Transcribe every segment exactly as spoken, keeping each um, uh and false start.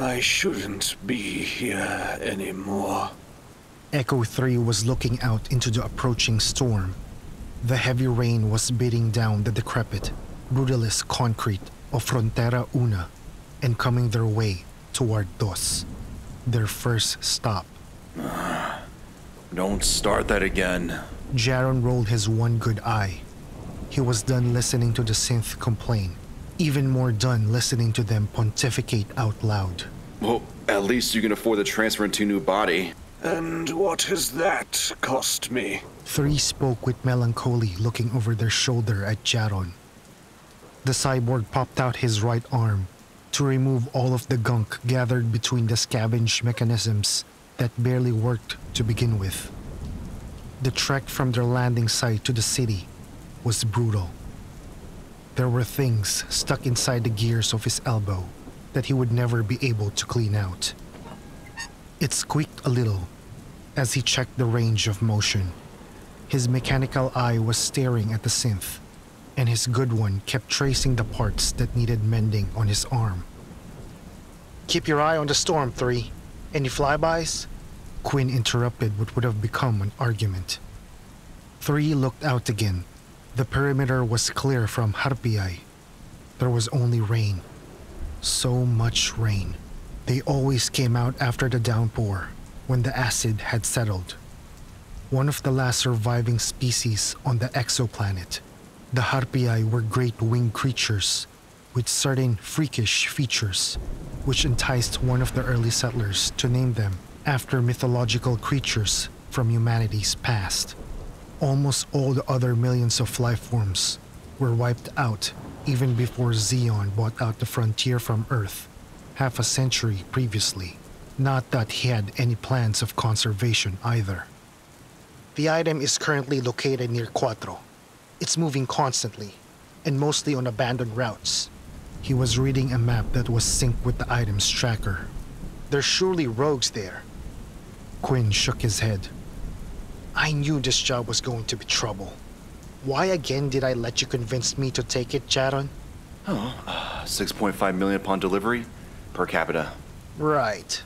I shouldn't be here anymore. Echo three was looking out into the approaching storm. The heavy rain was beating down the decrepit, brutalist concrete of Frontera Una and coming their way toward Dos, their first stop. Don't start that again. Jaron rolled his one good eye. He was done listening to the synth complain, even more done listening to them pontificate out loud. Well, at least you can afford the transfer into a new body. And what has that cost me? Three spoke with melancholy, looking over their shoulder at Jaron. The cyborg popped out his right arm to remove all of the gunk gathered between the scavenge mechanisms that barely worked to begin with. The trek from their landing site to the city was brutal. There were things stuck inside the gears of his elbow that he would never be able to clean out. It squeaked a little as he checked the range of motion. His mechanical eye was staring at the synth, and his good one kept tracing the parts that needed mending on his arm. Keep your eye on the storm, Three. Any flybys? Quinn interrupted what would have become an argument. Three looked out again. The perimeter was clear from Harpyiai. There was only rain. So much rain. They always came out after the downpour, when the acid had settled. One of the last surviving species on the exoplanet, the Harpyiai were great winged creatures with certain freakish features, which enticed one of the early settlers to name them after mythological creatures from humanity's past. Almost all the other millions of lifeforms were wiped out even before Zeon bought out the frontier from Earth half a century previously. Not that he had any plans of conservation either. The item is currently located near Cuatro. It's moving constantly, and mostly on abandoned routes. He was reading a map that was synced with the item's tracker. There's surely rogues there. Quinn shook his head. I knew this job was going to be trouble. Why again did I let you convince me to take it, Jaron? Oh, uh, six point five million upon delivery per capita. Right.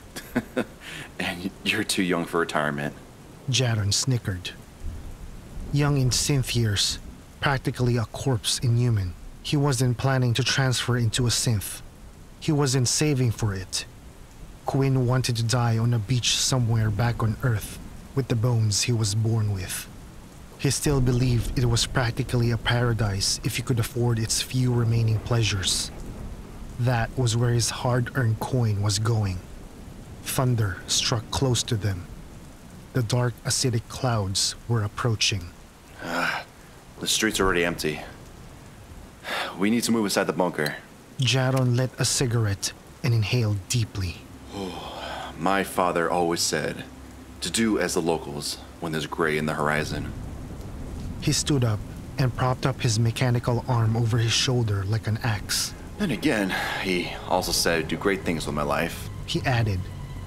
And you're too young for retirement. Jaron snickered. Young in synth years, practically a corpse in human. He wasn't planning to transfer into a synth. He wasn't saving for it. Quinn wanted to die on a beach somewhere back on Earth, with the bones he was born with. He still believed it was practically a paradise if he could afford its few remaining pleasures. That was where his hard-earned coin was going. Thunder struck close to them. The dark, acidic clouds were approaching. Ah, the street's already empty. We need to move inside the bunker. Jaron lit a cigarette and inhaled deeply. Oh, my father always said to do as the locals when there's gray in the horizon. He stood up and propped up his mechanical arm over his shoulder like an axe. Then again, he also said do great things with my life, he added,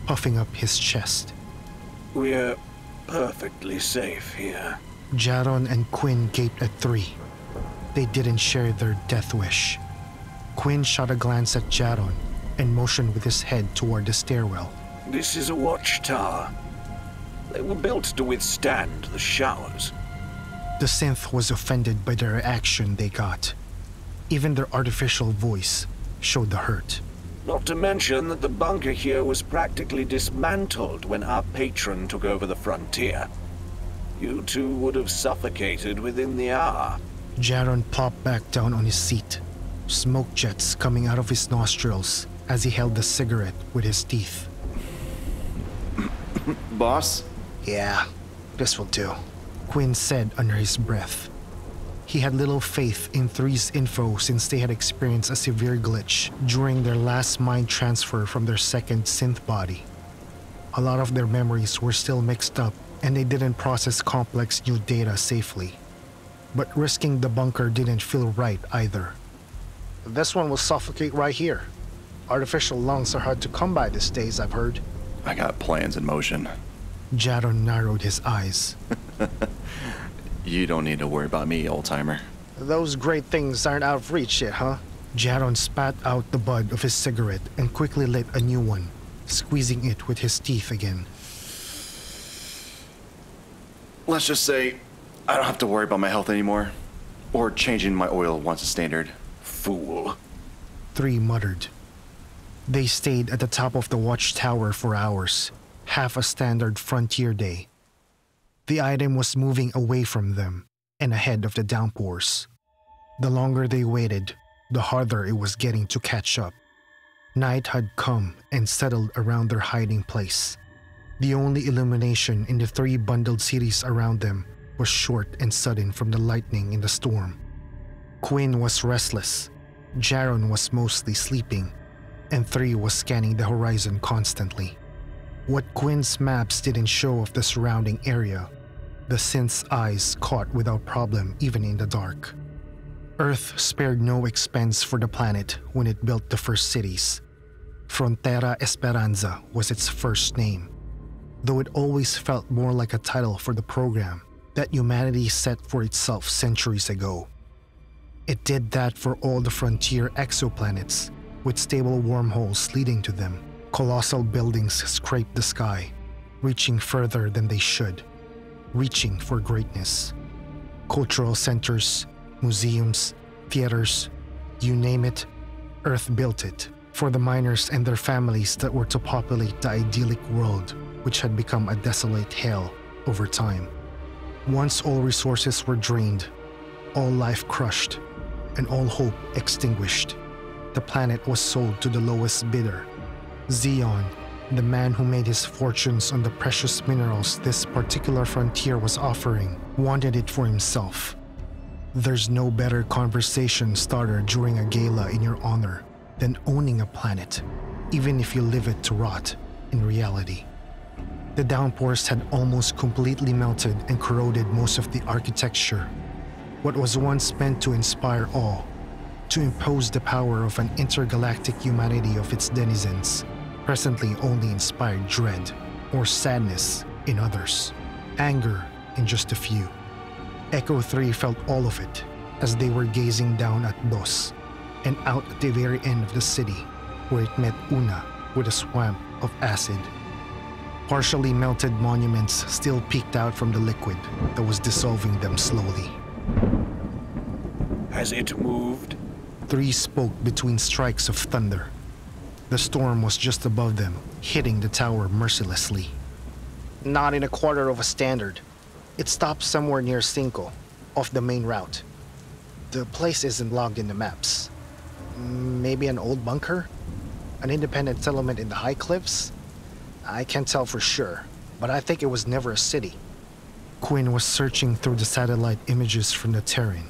puffing up his chest. We're perfectly safe here. Jaron and Quinn gaped at Three. They didn't share their death wish. Quinn shot a glance at Jaron and motioned with his head toward the stairwell. This is a watchtower. They were built to withstand the showers. The synth was offended by the reaction they got. Even their artificial voice showed the hurt. Not to mention that the bunker here was practically dismantled when our patron took over the frontier. You two would have suffocated within the hour. Jaron plopped back down on his seat, smoke jets coming out of his nostrils as he held the cigarette with his teeth. Boss? Yeah, this will do, Quinn said under his breath. He had little faith in Three's info since they had experienced a severe glitch during their last mind transfer from their second synth body. A lot of their memories were still mixed up and they didn't process complex new data safely. But risking the bunker didn't feel right either. This one will suffocate right here. Artificial lungs are hard to come by these days, I've heard. I got plans in motion. Jaron narrowed his eyes. You don't need to worry about me, old-timer. Those great things aren't out of reach yet, huh? Jaron spat out the bud of his cigarette and quickly lit a new one, squeezing it with his teeth again. Let's just say, I don't have to worry about my health anymore. Or changing my oil once a standard. Fool. Three muttered. They stayed at the top of the watchtower for hours, half a standard frontier day. The item was moving away from them and ahead of the downpours. The longer they waited, the harder it was getting to catch up. Night had come and settled around their hiding place. The only illumination in the three bundled cities around them was short and sudden from the lightning in the storm. Quinn was restless, Jaron was mostly sleeping, and Three was scanning the horizon constantly. What Quinn's maps didn't show of the surrounding area, the synth's eyes caught without problem even in the dark. Earth spared no expense for the planet when it built the first cities. Frontera Esperanza was its first name, though it always felt more like a title for the program that humanity set for itself centuries ago. It did that for all the frontier exoplanets, with stable wormholes leading to them. Colossal buildings scraped the sky, reaching further than they should, reaching for greatness. Cultural centers, museums, theaters, you name it, Earth built it for the miners and their families that were to populate the idyllic world, which had become a desolate hell over time. Once all resources were drained, all life crushed, and all hope extinguished, the planet was sold to the lowest bidder. Zeon, the man who made his fortunes on the precious minerals this particular frontier was offering, wanted it for himself. There's no better conversation starter during a gala in your honor than owning a planet, even if you live it to rot in reality. The downpours had almost completely melted and corroded most of the architecture. What was once meant to inspire awe, to impose the power of an intergalactic humanity of its denizens, presently only inspired dread or sadness in others, anger in just a few. Echo three felt all of it as they were gazing down at Dos and out at the very end of the city, where it met Una with a swamp of acid. Partially melted monuments still peeked out from the liquid that was dissolving them slowly. Has it moved? Three spoke between strikes of thunder. The storm was just above them, hitting the tower mercilessly. Not in a quarter of a standard. It stopped somewhere near Cinco, off the main route. The place isn't logged in the maps. Maybe an old bunker? An independent settlement in the high cliffs? I can't tell for sure, but I think it was never a city. Quinn was searching through the satellite images from the terrain,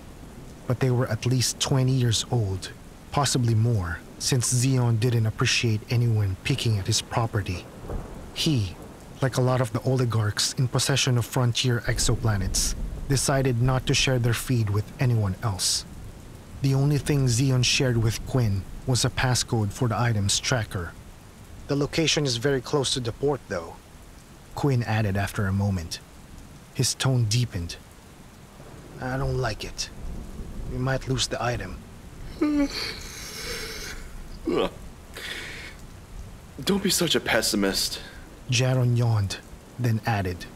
but they were at least twenty years old, possibly more, since Zeon didn't appreciate anyone picking at his property. He, like a lot of the oligarchs in possession of frontier exoplanets, decided not to share their feed with anyone else. The only thing Zeon shared with Quinn was a passcode for the item's tracker. The location is very close to the port, though, Quinn added after a moment. His tone deepened. I don't like it. We might lose the item. Don't be such a pessimist. Jaron yawned, then added,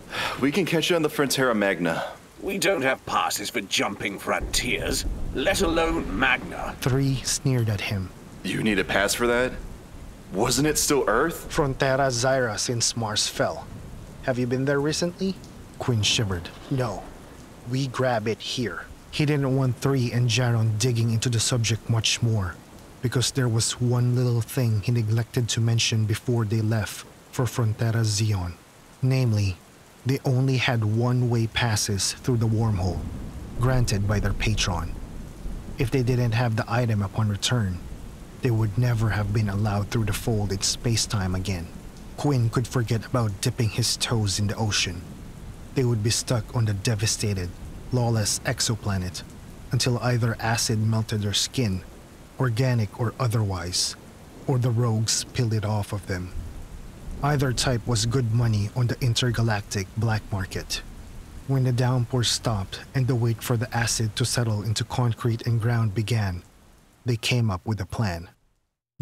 we can catch you on the Frontera Magna. We don't have passes for jumping frontiers, let alone Magna. Three sneered at him. You need a pass for that? Wasn't it still Earth? Frontera Zyra since Mars fell. Have you been there recently? Quinn shivered. No. We grab it here. He didn't want Three and Jaron digging into the subject much more, because there was one little thing he neglected to mention before they left for Frontera Zion. Namely, they only had one-way passes through the wormhole, granted by their patron. If they didn't have the item upon return, they would never have been allowed through the fold in space-time again. Quinn could forget about dipping his toes in the ocean. They would be stuck on the devastated, lawless exoplanet until either acid melted their skin, organic or otherwise, or the rogues peeled it off of them. Either type was good money on the intergalactic black market. When the downpour stopped and the wait for the acid to settle into concrete and ground began, they came up with a plan.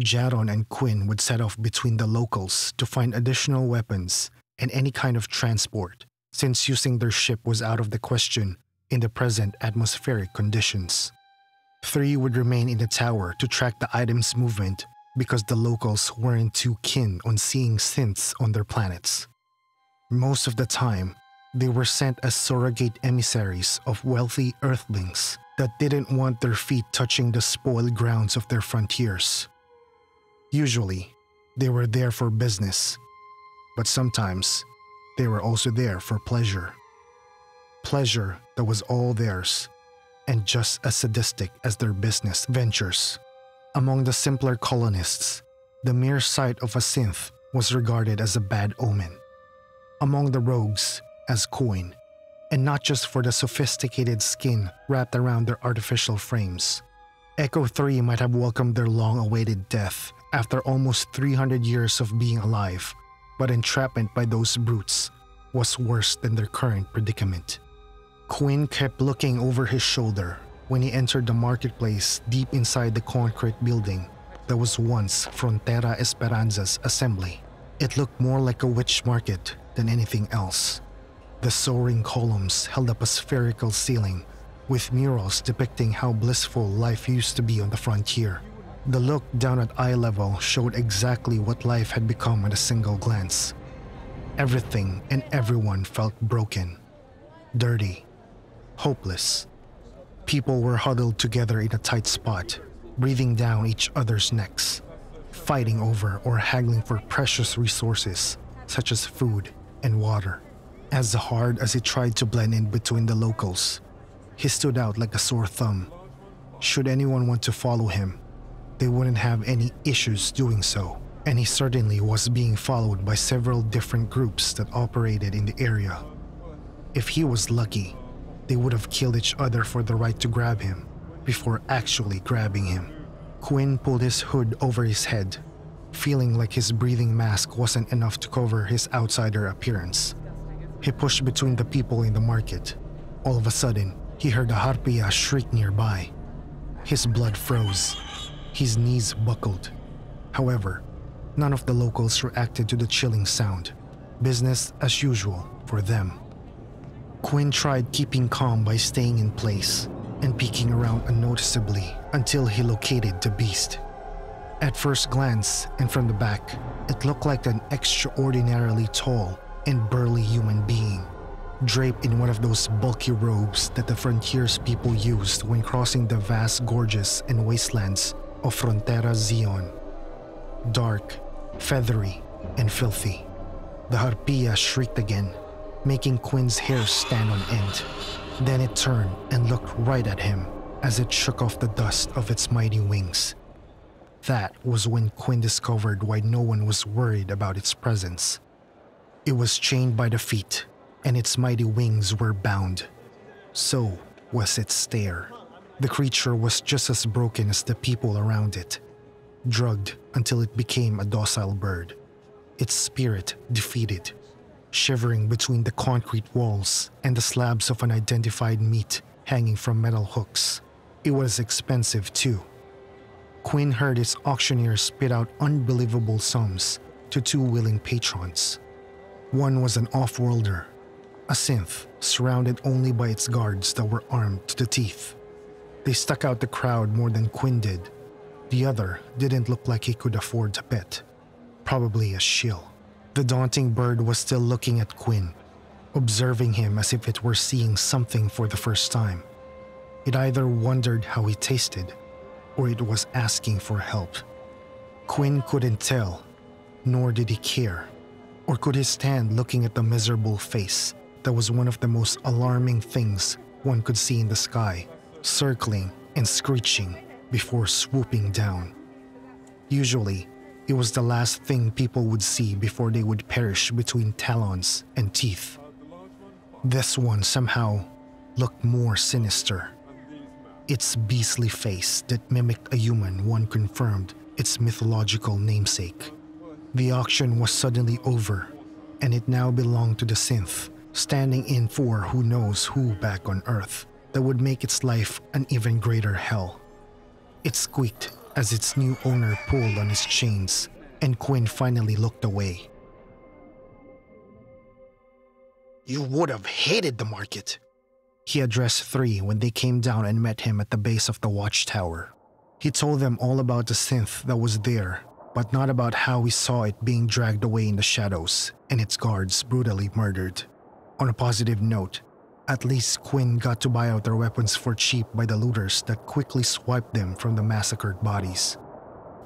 Zeon and Quinn would set off between the locals to find additional weapons and any kind of transport, since using their ship was out of the question in the present atmospheric conditions. Three would remain in the tower to track the item's movement because the locals weren't too keen on seeing synths on their planets. Most of the time, they were sent as surrogate emissaries of wealthy Earthlings that didn't want their feet touching the spoiled grounds of their frontiers. Usually, they were there for business, but sometimes they were also there for pleasure. Pleasure that was all theirs, and just as sadistic as their business ventures. Among the simpler colonists, the mere sight of a synth was regarded as a bad omen. Among the rogues, as coin, and not just for the sophisticated skin wrapped around their artificial frames. Echo three might have welcomed their long-awaited death after almost three hundred years of being alive, but entrapment by those brutes was worse than their current predicament. Quinn kept looking over his shoulder when he entered the marketplace deep inside the concrete building that was once Frontera Esperanza's assembly. It looked more like a witch market than anything else. The soaring columns held up a spherical ceiling with murals depicting how blissful life used to be on the frontier. The look down at eye level showed exactly what life had become at a single glance. Everything and everyone felt broken, dirty, hopeless. People were huddled together in a tight spot, breathing down each other's necks, fighting over or haggling for precious resources such as food and water. As hard as he tried to blend in between the locals, he stood out like a sore thumb. Should anyone want to follow him, they wouldn't have any issues doing so. And he certainly was being followed by several different groups that operated in the area. If he was lucky, they would have killed each other for the right to grab him before actually grabbing him. Quinn pulled his hood over his head, feeling like his breathing mask wasn't enough to cover his outsider appearance. He pushed between the people in the market. All of a sudden, he heard a Harpyiai shriek nearby. His blood froze. His knees buckled. However, none of the locals reacted to the chilling sound. Business as usual for them. Quinn tried keeping calm by staying in place and peeking around unnoticeably until he located the beast. At first glance and from the back, it looked like an extraordinarily tall and burly human being, draped in one of those bulky robes that the frontier's people used when crossing the vast gorges and wastelands of Frontera Zion. Dark, feathery, and filthy. The Harpyiai shrieked again, making Quinn's hair stand on end. Then it turned and looked right at him as it shook off the dust of its mighty wings. That was when Quinn discovered why no one was worried about its presence. It was chained by the feet, and its mighty wings were bound. So was its stare. The creature was just as broken as the people around it, drugged until it became a docile bird, its spirit defeated, shivering between the concrete walls and the slabs of unidentified meat hanging from metal hooks. It was expensive too. Quinn heard its auctioneer spit out unbelievable sums to two willing patrons. One was an off-worlder, a synth surrounded only by its guards that were armed to the teeth. They stuck out the crowd more than Quinn did. The other didn't look like he could afford a pet, probably a shill. The daunting bird was still looking at Quinn, observing him as if it were seeing something for the first time. It either wondered how he tasted, or it was asking for help. Quinn couldn't tell, nor did he care, or could he stand looking at the miserable face that was one of the most alarming things one could see in the sky, circling and screeching before swooping down. Usually, it was the last thing people would see before they would perish between talons and teeth. This one somehow looked more sinister. Its beastly face that mimicked a human one confirmed its mythological namesake. The auction was suddenly over, and it now belonged to the synth, standing in for who knows who back on Earth that would make its life an even greater hell. It squeaked as its new owner pulled on his chains, and Quinn finally looked away. You would have hated the market. He addressed three when they came down and met him at the base of the watchtower. He told them all about the synth that was there, but not about how he saw it being dragged away in the shadows and its guards brutally murdered. On a positive note, at least Quinn got to buy out their weapons for cheap by the looters that quickly swiped them from the massacred bodies.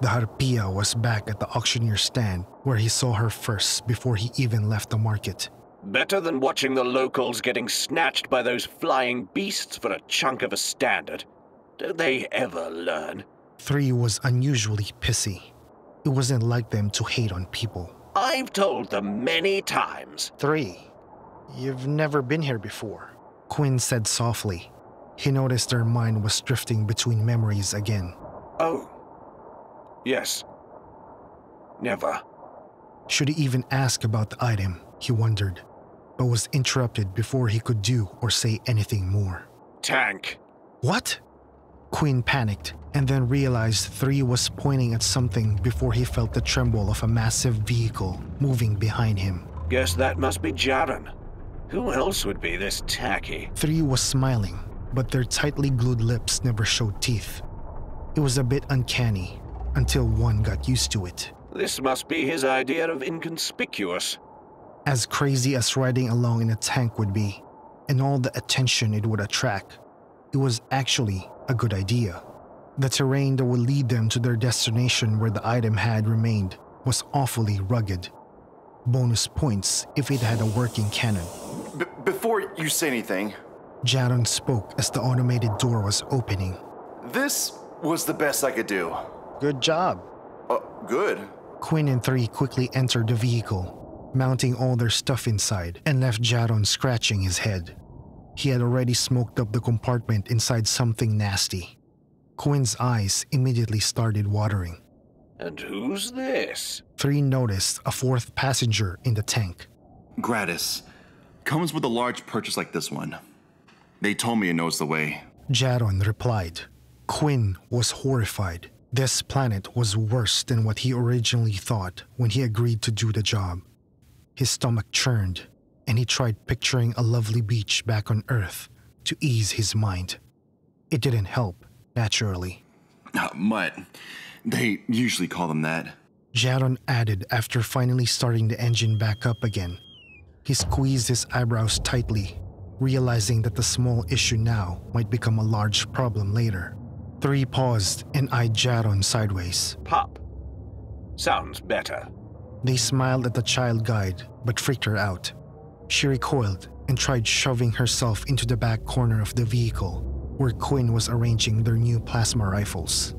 The Harpyiai was back at the auctioneer stand where he saw her first before he even left the market. Better than watching the locals getting snatched by those flying beasts for a chunk of a standard. Don't they ever learn? Three was unusually pissy. It wasn't like them to hate on people. I've told them many times. Three, you've never been here before, Quinn said softly. He noticed their mind was drifting between memories again. Oh, yes. Never. Should he even ask about the item, he wondered, but was interrupted before he could do or say anything more. Tank. What? Quinn panicked and then realized Three was pointing at something before he felt the tremble of a massive vehicle moving behind him. Guess that must be Jaren. Who else would be this tacky? Three was smiling, but their tightly glued lips never showed teeth. It was a bit uncanny until one got used to it. This must be his idea of inconspicuous. As crazy as riding along in a tank would be, and all the attention it would attract, it was actually a good idea. The terrain that would lead them to their destination where the item had remained was awfully rugged. Bonus points if it had a working cannon. B- before you say anything, Jaren spoke as the automated door was opening. This was the best I could do. Good job. Uh, good. Quinn and Three quickly entered the vehicle, mounting all their stuff inside, and left Jaren scratching his head. He had already smoked up the compartment inside something nasty. Quinn's eyes immediately started watering. And who's this? Three noticed a fourth passenger in the tank. Gratis. Comes with a large purchase like this one. They told me it knows the way, Jaren replied. Quinn was horrified. This planet was worse than what he originally thought when he agreed to do the job. His stomach churned, and he tried picturing a lovely beach back on Earth to ease his mind. It didn't help, naturally. Uh, mutt. They usually call them that, Jaren added after finally starting the engine back up again. He squeezed his eyebrows tightly, realizing that the small issue now might become a large problem later. Three paused and eyed Jaren sideways. Pop. Sounds better. They smiled at the child guide, but freaked her out. She recoiled and tried shoving herself into the back corner of the vehicle, where Quinn was arranging their new plasma rifles.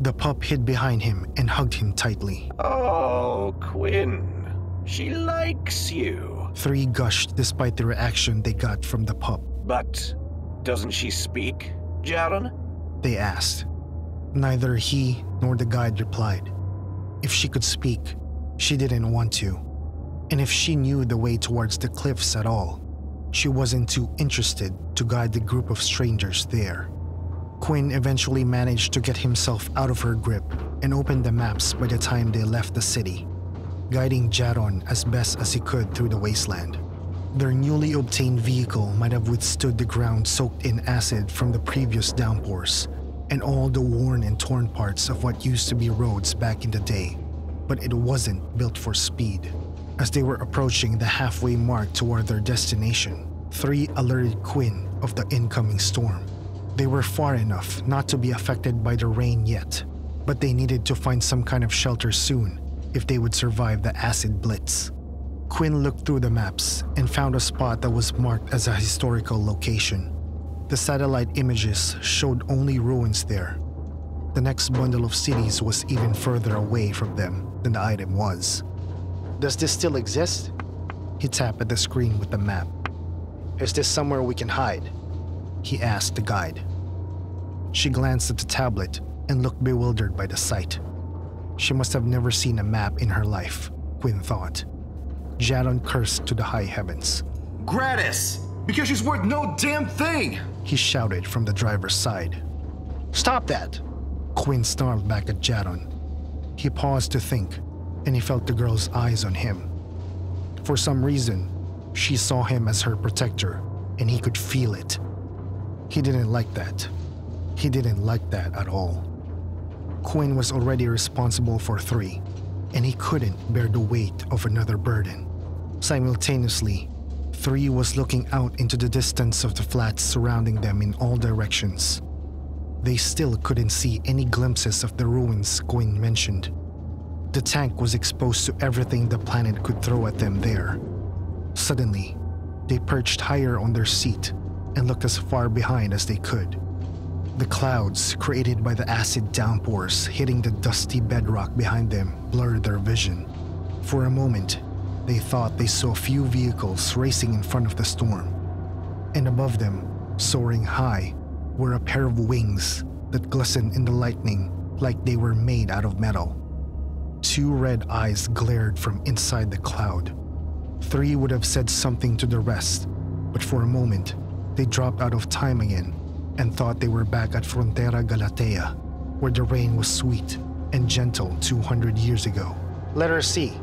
The pup hid behind him and hugged him tightly. Oh, Quinn. She likes you. Three gushed despite the reaction they got from the pup. But doesn't she speak, Jaren? They asked. Neither he nor the guide replied. If she could speak, she didn't want to, and if she knew the way towards the cliffs at all, she wasn't too interested to guide the group of strangers there. Quinn eventually managed to get himself out of her grip and opened the maps by the time they left the city, guiding Jaren as best as he could through the wasteland. Their newly obtained vehicle might have withstood the ground soaked in acid from the previous downpours and all the worn and torn parts of what used to be roads back in the day. But it wasn't built for speed. As they were approaching the halfway mark toward their destination, Three alerted Quinn of the incoming storm. They were far enough not to be affected by the rain yet, but they needed to find some kind of shelter soon if they would survive the acid blitz. Quinn looked through the maps and found a spot that was marked as a historical location. The satellite images showed only ruins there. The next bundle of cities was even further away from them than the item was. Does this still exist? He tapped at the screen with the map. Is this somewhere we can hide? He asked the guide. She glanced at the tablet and looked bewildered by the sight. She must have never seen a map in her life, Quinn thought. Jaren cursed to the high heavens. Gratis! Because she's worth no damn thing! He shouted from the driver's side. Stop that! Quinn snarled back at Jaron. He paused to think, and he felt the girl's eyes on him. For some reason, she saw him as her protector, and he could feel it. He didn't like that. He didn't like that at all. Quinn was already responsible for three, and he couldn't bear the weight of another burden. Simultaneously, Three was looking out into the distance of the flats surrounding them in all directions. They still couldn't see any glimpses of the ruins Quinn mentioned. The tank was exposed to everything the planet could throw at them there. Suddenly, they perched higher on their seat and looked as far behind as they could. The clouds created by the acid downpours hitting the dusty bedrock behind them blurred their vision. For a moment, they thought they saw a few vehicles racing in front of the storm. And above them, soaring high, were a pair of wings that glistened in the lightning like they were made out of metal. Two red eyes glared from inside the cloud. Three would have said something to the rest, but for a moment, they dropped out of time again and thought they were back at Frontera Galatea, where the rain was sweet and gentle two hundred years ago. Let her see.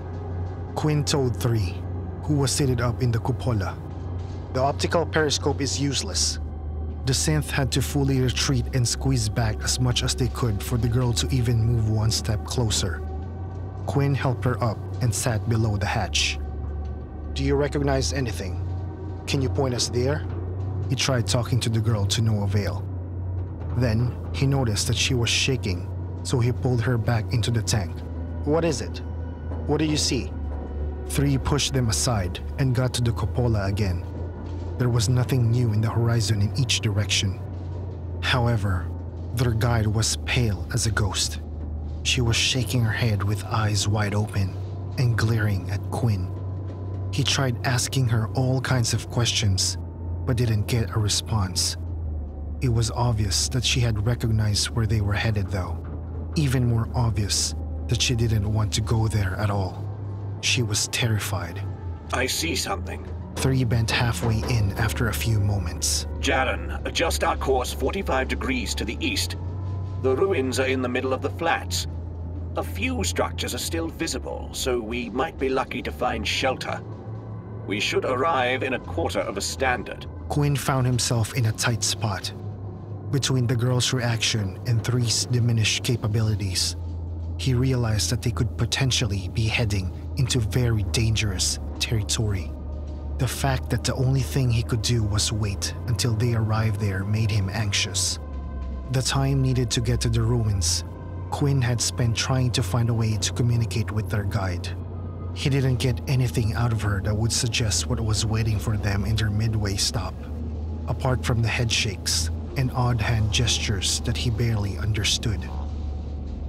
Quinn told Three, who was seated up in the cupola. The optical periscope is useless. The synth had to fully retreat and squeeze back as much as they could for the girl to even move one step closer. Quinn helped her up and sat below the hatch. Do you recognize anything? Can you point us there? He tried talking to the girl to no avail. Then he noticed that she was shaking, so he pulled her back into the tank. What is it? What do you see? Three pushed them aside and got to the cupola again. There was nothing new in the horizon in each direction. However, their guide was pale as a ghost. She was shaking her head with eyes wide open and glaring at Quinn. He tried asking her all kinds of questions, but didn't get a response. It was obvious that she had recognized where they were headed though. Even more obvious that she didn't want to go there at all. She was terrified. I see something. Three bent halfway in after a few moments. Jaron, adjust our course forty-five degrees to the east. The ruins are in the middle of the flats. A few structures are still visible, so we might be lucky to find shelter. We should arrive in a quarter of a standard. Quinn found himself in a tight spot. Between the girl's reaction and Three's diminished capabilities, he realized that they could potentially be heading into very dangerous territory. The fact that the only thing he could do was wait until they arrived there made him anxious. The time needed to get to the ruins, Quinn had spent trying to find a way to communicate with their guide. He didn't get anything out of her that would suggest what was waiting for them in their midway stop, apart from the head shakes and odd hand gestures that he barely understood.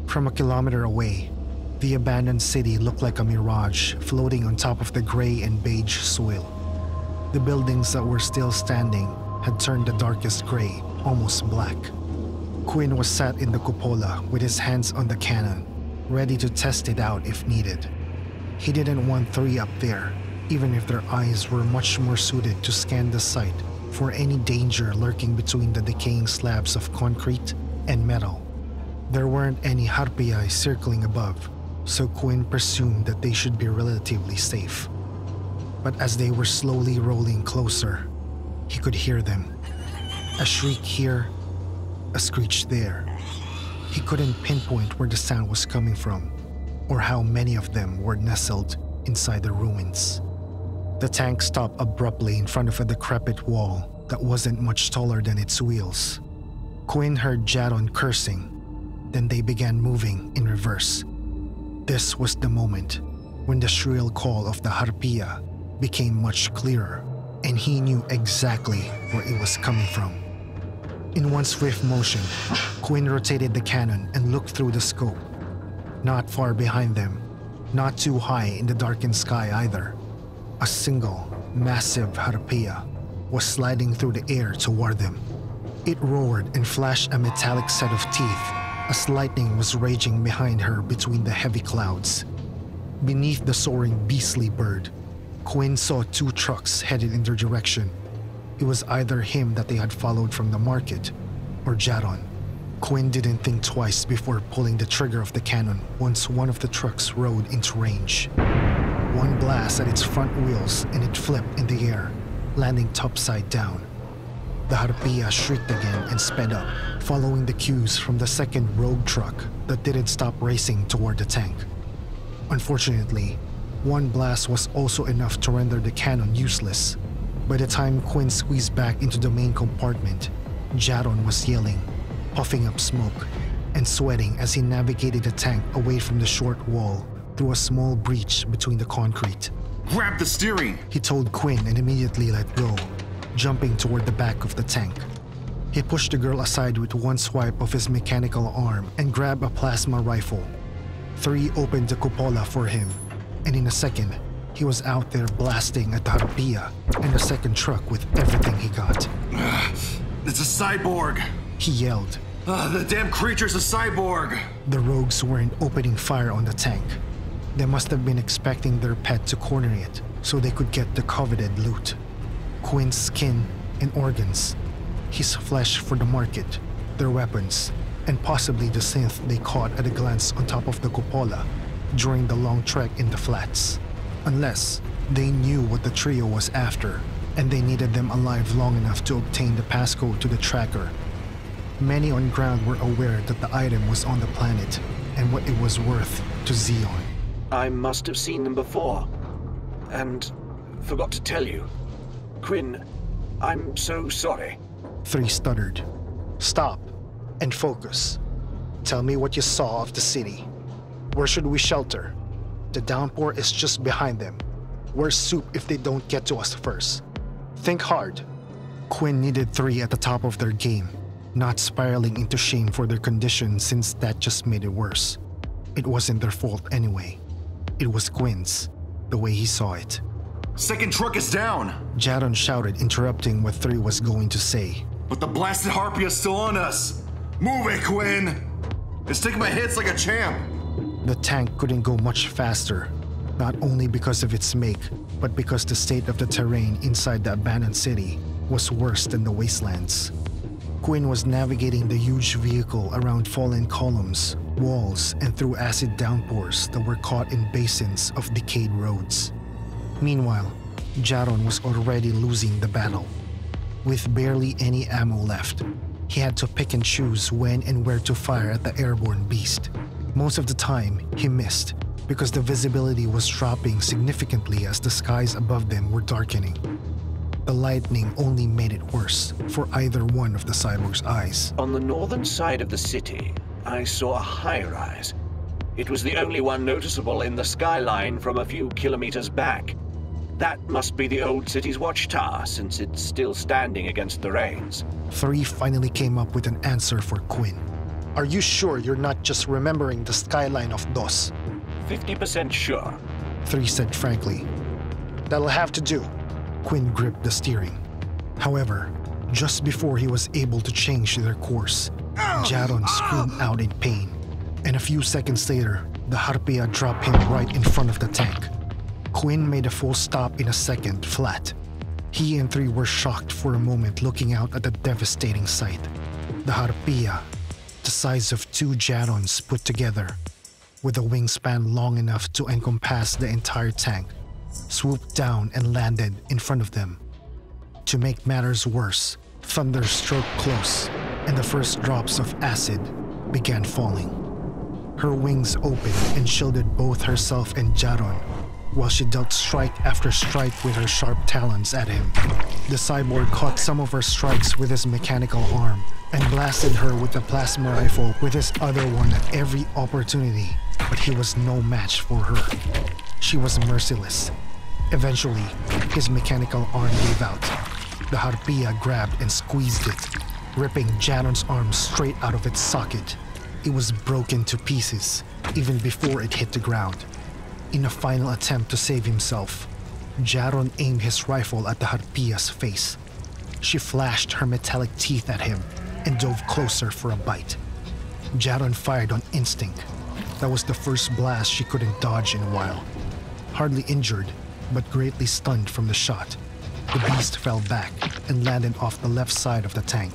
From a kilometer away, the abandoned city looked like a mirage floating on top of the gray and beige soil. The buildings that were still standing had turned the darkest gray, almost black. Quinn was sat in the cupola with his hands on the cannon, ready to test it out if needed. He didn't want Three up there, even if their eyes were much more suited to scan the site for any danger lurking between the decaying slabs of concrete and metal. There weren't any Harpyiai circling above, so Quinn presumed that they should be relatively safe. But as they were slowly rolling closer, he could hear them. A shriek here, a screech there. He couldn't pinpoint where the sound was coming from, or how many of them were nestled inside the ruins. The tank stopped abruptly in front of a decrepit wall that wasn't much taller than its wheels. Quinn heard Jaron cursing, then they began moving in reverse. This was the moment when the shrill call of the Harpyiai became much clearer, and he knew exactly where it was coming from. In one swift motion, Quinn rotated the cannon and looked through the scope. Not far behind them, not too high in the darkened sky either, a single, massive Harpyiai was sliding through the air toward them. It roared and flashed a metallic set of teeth as lightning was raging behind her between the heavy clouds. Beneath the soaring beastly bird, Quinn saw two trucks headed in their direction. It was either him that they had followed from the market, or Jaron. Quinn didn't think twice before pulling the trigger of the cannon once one of the trucks rode into range. One blast at its front wheels and it flipped in the air, landing topside down. The Harpyiai shrieked again and sped up, following the cues from the second rogue truck that didn't stop racing toward the tank. Unfortunately, one blast was also enough to render the cannon useless. By the time Quinn squeezed back into the main compartment, Zeon was yelling, puffing up smoke, and sweating as he navigated the tank away from the short wall through a small breach between the concrete. "Grab the steering!" he told Quinn and immediately let go, jumping toward the back of the tank. He pushed the girl aside with one swipe of his mechanical arm and grabbed a plasma rifle. Three opened the cupola for him, and in a second, he was out there blasting at the Harpyiai and the second truck with everything he got. Uh, it's a cyborg! He yelled. Uh, the damn creature's a cyborg! The rogues weren't opening fire on the tank. They must have been expecting their pet to corner it so they could get the coveted loot. Quinn's skin and organs, his flesh for the market, their weapons, and possibly the synth they caught at a glance on top of the cupola during the long trek in the flats. Unless they knew what the trio was after and they needed them alive long enough to obtain the passcode to the tracker. Many on ground were aware that the item was on the planet and what it was worth to Zeon. "I must have seen them before, and forgot to tell you. Quinn, I'm so sorry." Three stuttered. "Stop and focus. Tell me what you saw of the city. Where should we shelter? The downpour is just behind them. We're soup if they don't get to us first. Think hard." Quinn needed three at the top of their game, not spiraling into shame for their condition since that just made it worse. It wasn't their fault anyway. It was Quinn's, the way he saw it. "Second truck is down!" Zeon shouted, interrupting what three was going to say. "But the blasted Harpyiai is still on us! Move it, Quinn! It's taking my hits like a champ!" The tank couldn't go much faster, not only because of its make, but because the state of the terrain inside the abandoned city was worse than the wastelands. Quinn was navigating the huge vehicle around fallen columns, walls, and through acid downpours that were caught in basins of decayed roads. Meanwhile, Zeon was already losing the battle. With barely any ammo left, he had to pick and choose when and where to fire at the airborne beast. Most of the time, he missed because the visibility was dropping significantly as the skies above them were darkening. The lightning only made it worse for either one of the cyborg's eyes. "On the northern side of the city, I saw a high-rise. It was the only one noticeable in the skyline from a few kilometers back. That must be the old city's watchtower, since it's still standing against the rains." Three finally came up with an answer for Quinn. "Are you sure you're not just remembering the skyline of Dos?" fifty percent sure," Three said frankly. "That'll have to do." Quinn gripped the steering. However, just before he was able to change their course, Zeon screamed out in pain, and a few seconds later, the Harpyiai dropped him right in front of the tank. Quinn made a full stop in a second flat. He and Three were shocked for a moment, looking out at the devastating sight. The Harpyiai, the size of two Zeons put together, with a wingspan long enough to encompass the entire tank, swooped down and landed in front of them. To make matters worse, thunder struck close, and the first drops of acid began falling. Her wings opened and shielded both herself and Zeon, while she dealt strike after strike with her sharp talons at him. The cyborg caught some of her strikes with his mechanical arm and blasted her with the plasma rifle with his other one at every opportunity, but he was no match for her. She was merciless. Eventually, his mechanical arm gave out. The Harpyiai grabbed and squeezed it, ripping Zeon's arm straight out of its socket. It was broken to pieces, even before it hit the ground. In a final attempt to save himself, Zeon aimed his rifle at the Harpyiai's face. She flashed her metallic teeth at him and dove closer for a bite. Zeon fired on instinct. That was the first blast she couldn't dodge in a while. Hardly injured, but greatly stunned from the shot, the beast fell back and landed off the left side of the tank.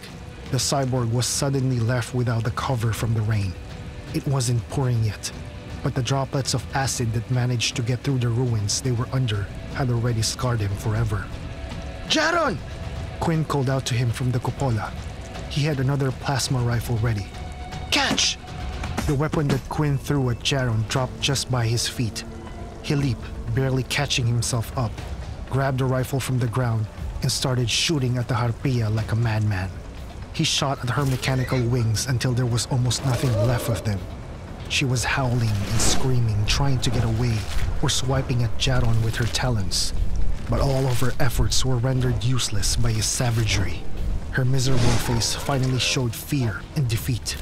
The cyborg was suddenly left without the cover from the rain. It wasn't pouring yet, but the droplets of acid that managed to get through the ruins they were under had already scarred him forever. "Jaron!" Quinn called out to him from the cupola. He had another plasma rifle ready. "Catch!" The weapon that Quinn threw at Jaron dropped just by his feet. He leaped, barely catching himself up, grabbed a rifle from the ground, and started shooting at the Harpyiai like a madman. He shot at her mechanical wings until there was almost nothing left of them. She was howling and screaming, trying to get away, or swiping at Jaron with her talons. But all of her efforts were rendered useless by his savagery. Her miserable face finally showed fear and defeat.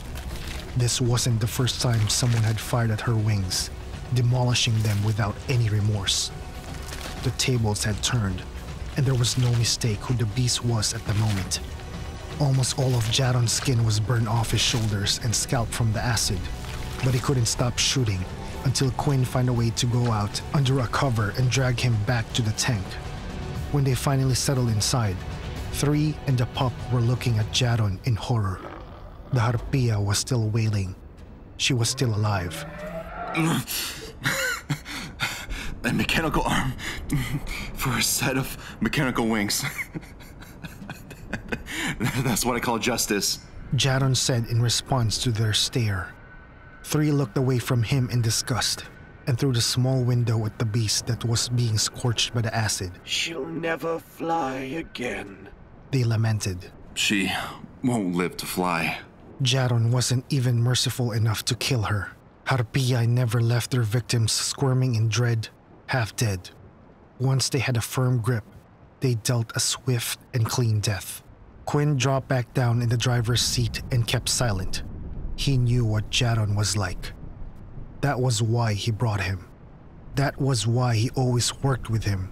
This wasn't the first time someone had fired at her wings, demolishing them without any remorse. The tables had turned, and there was no mistake who the beast was at the moment. Almost all of Jaron's skin was burned off his shoulders and scalp from the acid, but he couldn't stop shooting until Quinn found a way to go out under a cover and drag him back to the tank. When they finally settled inside, Three and the pup were looking at Jaron in horror. The Harpyiai was still wailing. She was still alive. A mechanical arm for a set of mechanical wings. That's what I call justice, Jaron said in response to their stare. Three looked away from him in disgust, and through the small window at the beast that was being scorched by the acid. "She'll never fly again," they lamented. "She won't live to fly." Jaron wasn't even merciful enough to kill her. Harpyiai never left their victims squirming in dread, half dead. Once they had a firm grip, they dealt a swift and clean death. Quinn dropped back down in the driver's seat and kept silent. He knew what Jaron was like. That was why he brought him. That was why he always worked with him.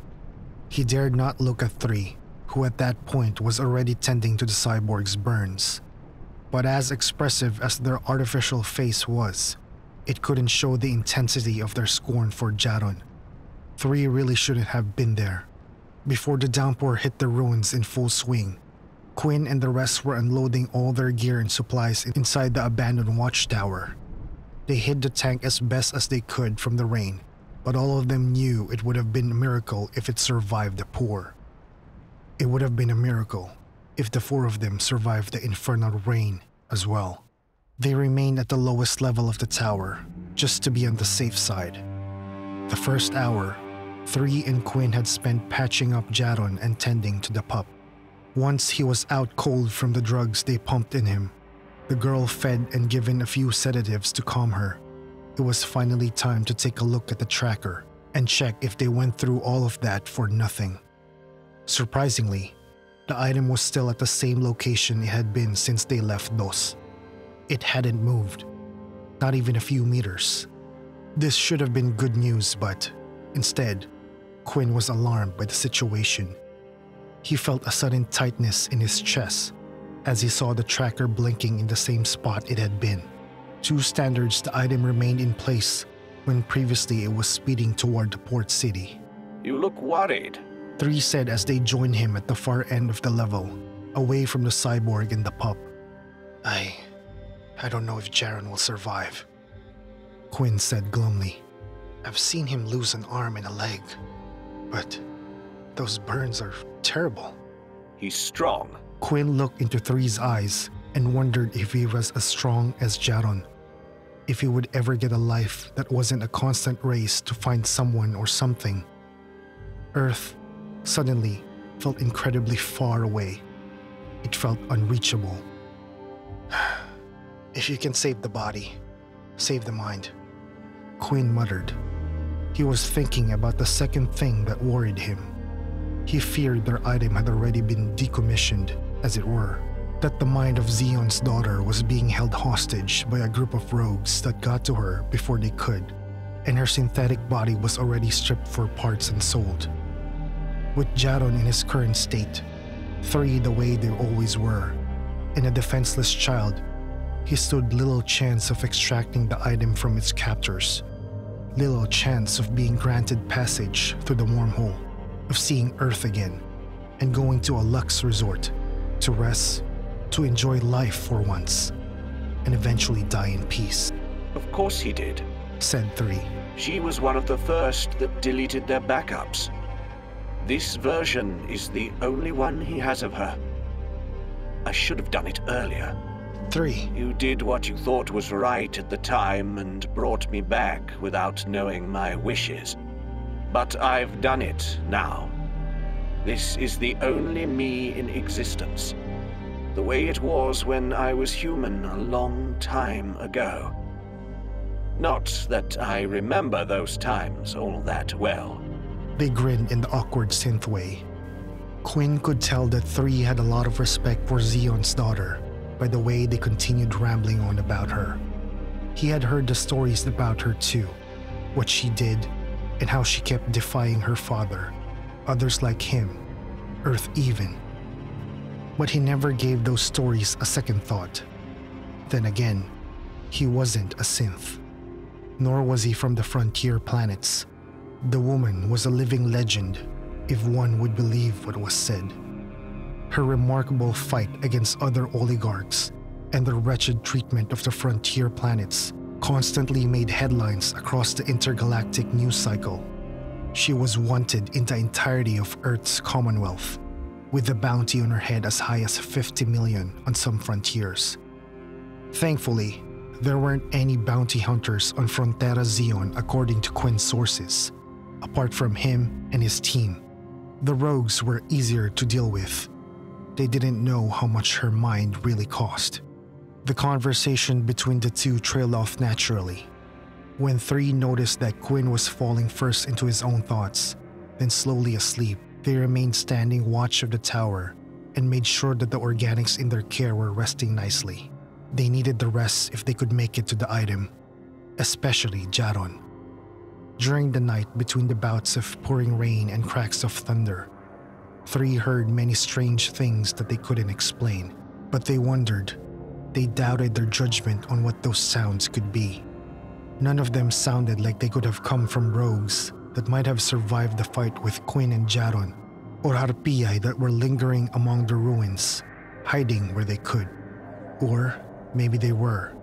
He dared not look at Three, who at that point was already tending to the cyborg's burns. But as expressive as their artificial face was, it couldn't show the intensity of their scorn for Jaron. Three really shouldn't have been there. Before the downpour hit the ruins in full swing, Quinn and the rest were unloading all their gear and supplies inside the abandoned watchtower. They hid the tank as best as they could from the rain, but all of them knew it would have been a miracle if it survived the pour. It would have been a miracle if the four of them survived the infernal rain as well. They remained at the lowest level of the tower, just to be on the safe side. The first hour, Three and Quinn had spent patching up Jaron and tending to the pup. Once he was out cold from the drugs they pumped in him, the girl fed and given a few sedatives to calm her. It was finally time to take a look at the tracker and check if they went through all of that for nothing. Surprisingly, the item was still at the same location it had been since they left Dos. It hadn't moved, not even a few meters. This should have been good news, but instead, Quinn was alarmed by the situation. He felt a sudden tightness in his chest as he saw the tracker blinking in the same spot it had been. Two standards the item remained in place when previously it was speeding toward the port city. "You look worried," Three said as they joined him at the far end of the level, away from the cyborg and the pup. I... I don't know if Jaron will survive," Quinn said glumly. "I've seen him lose an arm and a leg, but those burns are terrible." "He's strong." Quinn looked into Three's eyes and wondered if he was as strong as Jaron, if he would ever get a life that wasn't a constant race to find someone or something. Earth suddenly felt incredibly far away. It felt unreachable. "If you can save the body, save the mind," Quinn muttered. He was thinking about the second thing that worried him. He feared their item had already been decommissioned, as it were, that the mind of Zeon's daughter was being held hostage by a group of rogues that got to her before they could, and her synthetic body was already stripped for parts and sold. With Jaron in his current state, Three the way they always were, and a defenseless child, he stood little chance of extracting the item from its captors, little chance of being granted passage through the wormhole, of seeing Earth again, and going to a luxe resort to rest, to enjoy life for once, and eventually die in peace. Of course he did, said Three. She was one of the first that deleted their backups. This version is the only one he has of her. I should have done it earlier. Three. You did what you thought was right at the time and brought me back without knowing my wishes. But I've done it now. This is the only me in existence. The way it was when I was human a long time ago. Not that I remember those times all that well. They grinned in the awkward synth way. Quinn could tell that Three had a lot of respect for Zeon's daughter by the way they continued rambling on about her. He had heard the stories about her too, what she did, and how she kept defying her father, others like him, Earth even. But he never gave those stories a second thought. Then again, he wasn't a synth. Nor was he from the frontier planets. The woman was a living legend, if one would believe what was said. Her remarkable fight against other oligarchs and the wretched treatment of the frontier planets constantly made headlines across the intergalactic news cycle. She was wanted in the entirety of Earth's Commonwealth, with the bounty on her head as high as fifty million on some frontiers. Thankfully, there weren't any bounty hunters on Frontera Zion according to Quinn's sources, apart from him and his team. The rogues were easier to deal with. They didn't know how much her mind really cost. The conversation between the two trailed off naturally. When Three noticed that Quinn was falling first into his own thoughts, then slowly asleep, they remained standing watch of the tower and made sure that the organics in their care were resting nicely. They needed the rest if they could make it to the item, especially Jaron. During the night between the bouts of pouring rain and cracks of thunder, Three heard many strange things that they couldn't explain, but they wondered. They doubted their judgment on what those sounds could be. None of them sounded like they could have come from rogues that might have survived the fight with Quinn and Jaron, or Harpyiai that were lingering among the ruins, hiding where they could. Or maybe they were.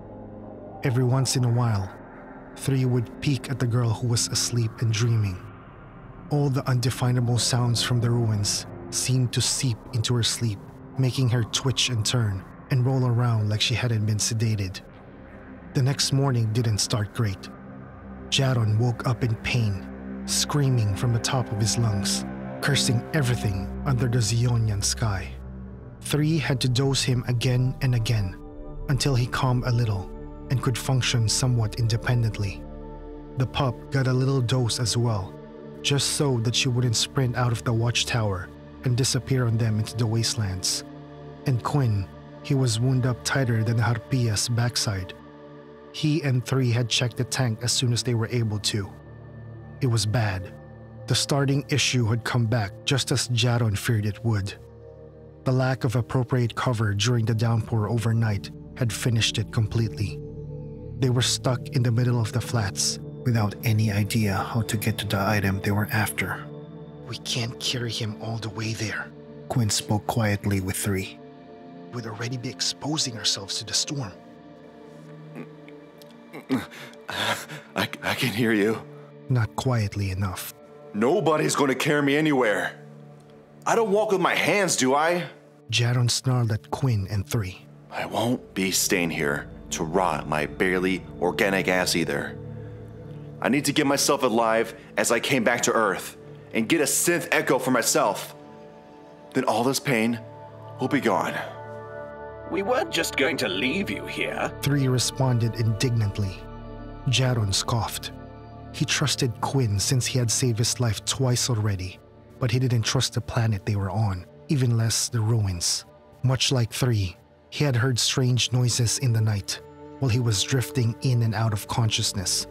Every once in a while, Three would peek at the girl who was asleep and dreaming. All the undefinable sounds from the ruins seemed to seep into her sleep, making her twitch and turn and roll around like she hadn't been sedated. The next morning didn't start great. Jaron woke up in pain, screaming from the top of his lungs, cursing everything under the Zionian sky. Three had to dose him again and again, until he calmed a little and could function somewhat independently. The pup got a little dose as well, just so that she wouldn't sprint out of the watchtower and disappear on them into the wastelands. And Quinn, he was wound up tighter than Harpia's backside. He and Three had checked the tank as soon as they were able to. It was bad. The starting issue had come back just as Jaron feared it would. The lack of appropriate cover during the downpour overnight had finished it completely. They were stuck in the middle of the flats, without any idea how to get to the item they were after. "We can't carry him all the way there," Quinn spoke quietly with Three. "We'd already be exposing ourselves to the storm." I, I can hear you. Not quietly enough. "Nobody's gonna carry me anywhere. I don't walk with my hands, do I?" Jaron snarled at Quinn and Three. "I won't be staying here to rot my barely organic ass either. I need to get myself alive as I came back to Earth and get a synth echo for myself. Then all this pain will be gone." "We weren't just going to leave you here," Three responded indignantly. Jaron scoffed. He trusted Quinn since he had saved his life twice already. But he didn't trust the planet they were on, even less the ruins. Much like Three, he had heard strange noises in the night while he was drifting in and out of consciousness.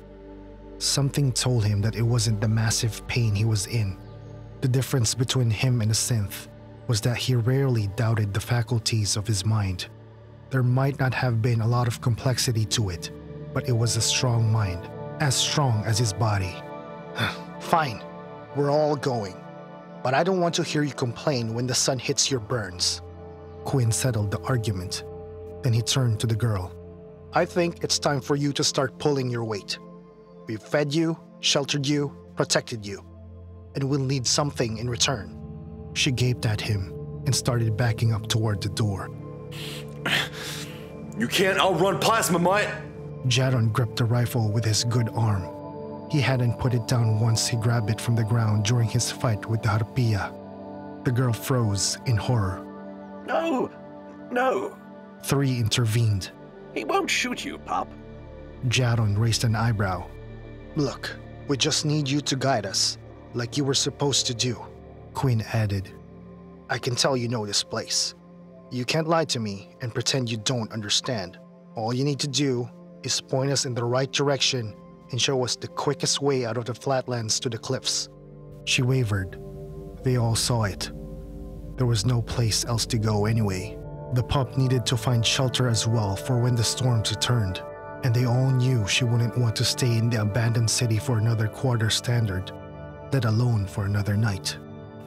Something told him that it wasn't the massive pain he was in. The difference between him and a synth was that he rarely doubted the faculties of his mind. There might not have been a lot of complexity to it, but it was a strong mind, as strong as his body. "Fine, we're all going. But I don't want to hear you complain when the sun hits your burns," Quinn settled the argument. Then he turned to the girl. I think it's time for you to start pulling your weight. We've fed you, sheltered you, protected you, and we'll need something in return. She gaped at him and started backing up toward the door. You can't outrun plasma, mate! Jadon gripped the rifle with his good arm. He hadn't put it down once he grabbed it from the ground during his fight with the Harpyiai. The girl froze in horror. No! No! Three intervened. He won't shoot you, Pop. Jadon raised an eyebrow. Look, we just need you to guide us, like you were supposed to do, Quinn added. I can tell you know this place. You can't lie to me and pretend you don't understand. All you need to do is point us in the right direction and show us the quickest way out of the flatlands to the cliffs. She wavered. They all saw it. There was no place else to go anyway. The pup needed to find shelter as well for when the storms returned, and they all knew she wouldn't want to stay in the abandoned city for another quarter standard, let alone for another night.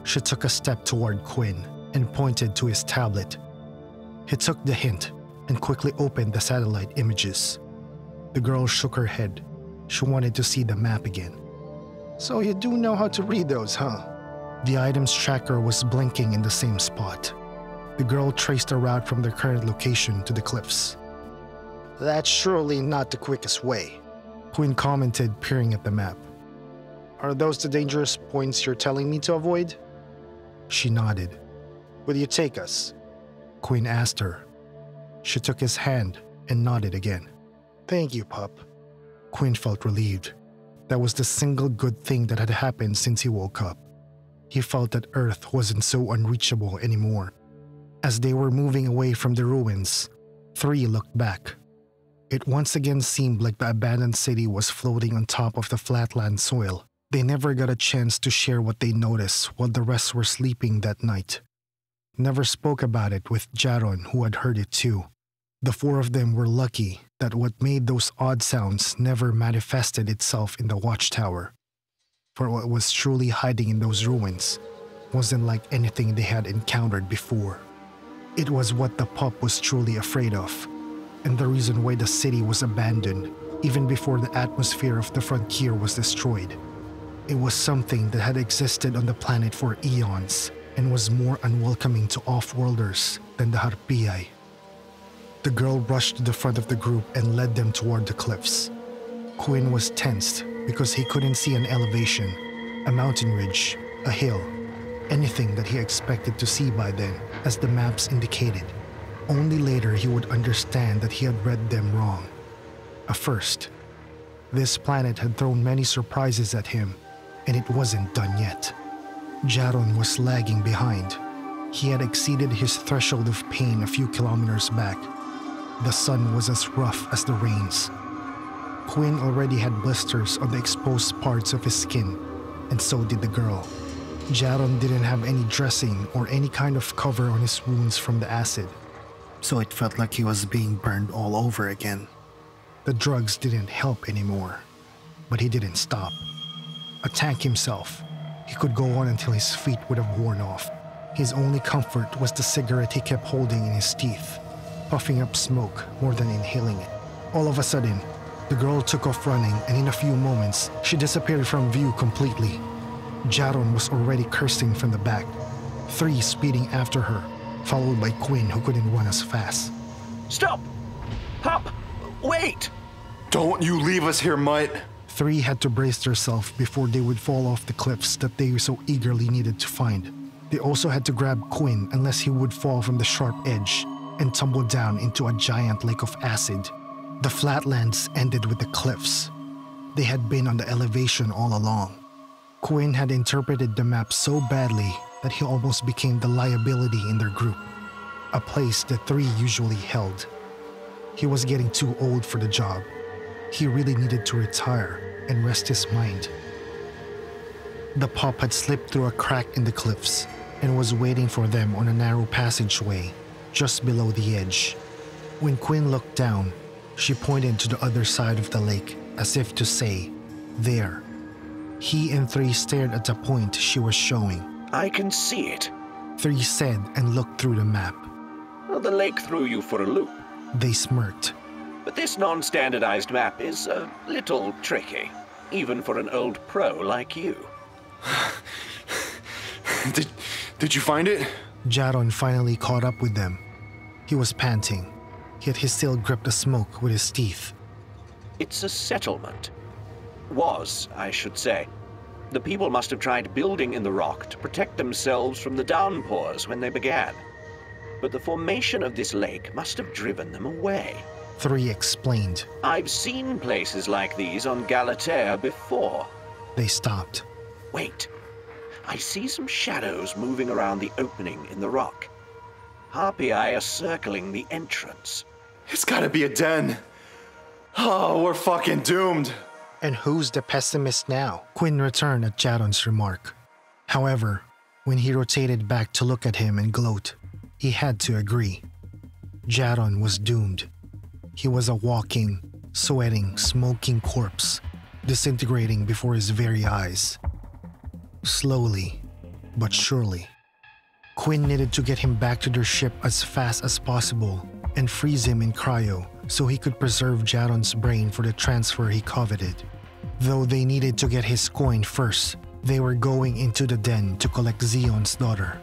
She took a step toward Quinn and pointed to his tablet. He took the hint and quickly opened the satellite images. The girl shook her head. She wanted to see the map again. So you do know how to read those, huh? The item's tracker was blinking in the same spot. The girl traced a route from their current location to the cliffs. That's surely not the quickest way, Quinn commented, peering at the map. Are those the dangerous points you're telling me to avoid? She nodded. Will you take us? Quinn asked her. She took his hand and nodded again. Thank you, Pup. Quinn felt relieved. That was the single good thing that had happened since he woke up. He felt that Earth wasn't so unreachable anymore. As they were moving away from the ruins, three looked back. It once again seemed like the abandoned city was floating on top of the flatland soil. They never got a chance to share what they noticed while the rest were sleeping that night. Never spoke about it with Jadon, who had heard it too. The four of them were lucky that what made those odd sounds never manifested itself in the watchtower. For what was truly hiding in those ruins wasn't like anything they had encountered before. It was what the pup was truly afraid of, and the reason why the city was abandoned even before the atmosphere of the frontier was destroyed. It was something that had existed on the planet for eons and was more unwelcoming to off-worlders than the Harpyiai. The girl rushed to the front of the group and led them toward the cliffs. Quinn was tensed because he couldn't see an elevation, a mountain ridge, a hill, anything that he expected to see by then, as the maps indicated. Only later he would understand that he had read them wrong. A first. This planet had thrown many surprises at him, and it wasn't done yet. Jadon was lagging behind. He had exceeded his threshold of pain a few kilometers back. The sun was as rough as the rains. Quinn already had blisters on the exposed parts of his skin, and so did the girl. Jadon didn't have any dressing or any kind of cover on his wounds from the acid, so it felt like he was being burned all over again. The drugs didn't help anymore, but he didn't stop. Attack himself. He could go on until his feet would have worn off. His only comfort was the cigarette he kept holding in his teeth, puffing up smoke more than inhaling it. All of a sudden, the girl took off running, and in a few moments, she disappeared from view completely. Jadon was already cursing from the back, three speeding after her, followed by Quinn, who couldn't run as fast. Stop! Hop! Wait! Don't you leave us here, mate! Three had to brace themselves before they would fall off the cliffs that they so eagerly needed to find. They also had to grab Quinn unless he would fall from the sharp edge and tumble down into a giant lake of acid. The flatlands ended with the cliffs. They had been on the elevation all along. Quinn had interpreted the map so badly that he almost became the liability in their group, a place that three usually held. He was getting too old for the job. He really needed to retire and rest his mind. The pup had slipped through a crack in the cliffs and was waiting for them on a narrow passageway just below the edge. When Quinn looked down, she pointed to the other side of the lake as if to say, "There." He and Three stared at the point she was showing. I can see it, Three said and looked through the map. the lake threw you for a loop. They smirked. But this non-standardized map is a little tricky, even for an old pro like you. did, did you find it? Jaron finally caught up with them. He was panting, yet he still gripped the smoke with his teeth. It's a settlement. Was, I should say. The people must have tried building in the rock to protect themselves from the downpours when they began. But the formation of this lake must have driven them away. Three explained. I've seen places like these on Galatea before. They stopped. Wait. I see some shadows moving around the opening in the rock. Harpyiai are circling the entrance. It's gotta be a den. Oh, we're fucking doomed. And who's the pessimist now? Quinn returned at Jaron's remark. However, when he rotated back to look at him and gloat, he had to agree. Jaron was doomed. He was a walking, sweating, smoking corpse, disintegrating before his very eyes. Slowly, but surely. Quinn needed to get him back to their ship as fast as possible and freeze him in cryo so he could preserve Jaron's brain for the transfer he coveted. Though they needed to get his coin first, they were going into the den to collect Zeon's daughter,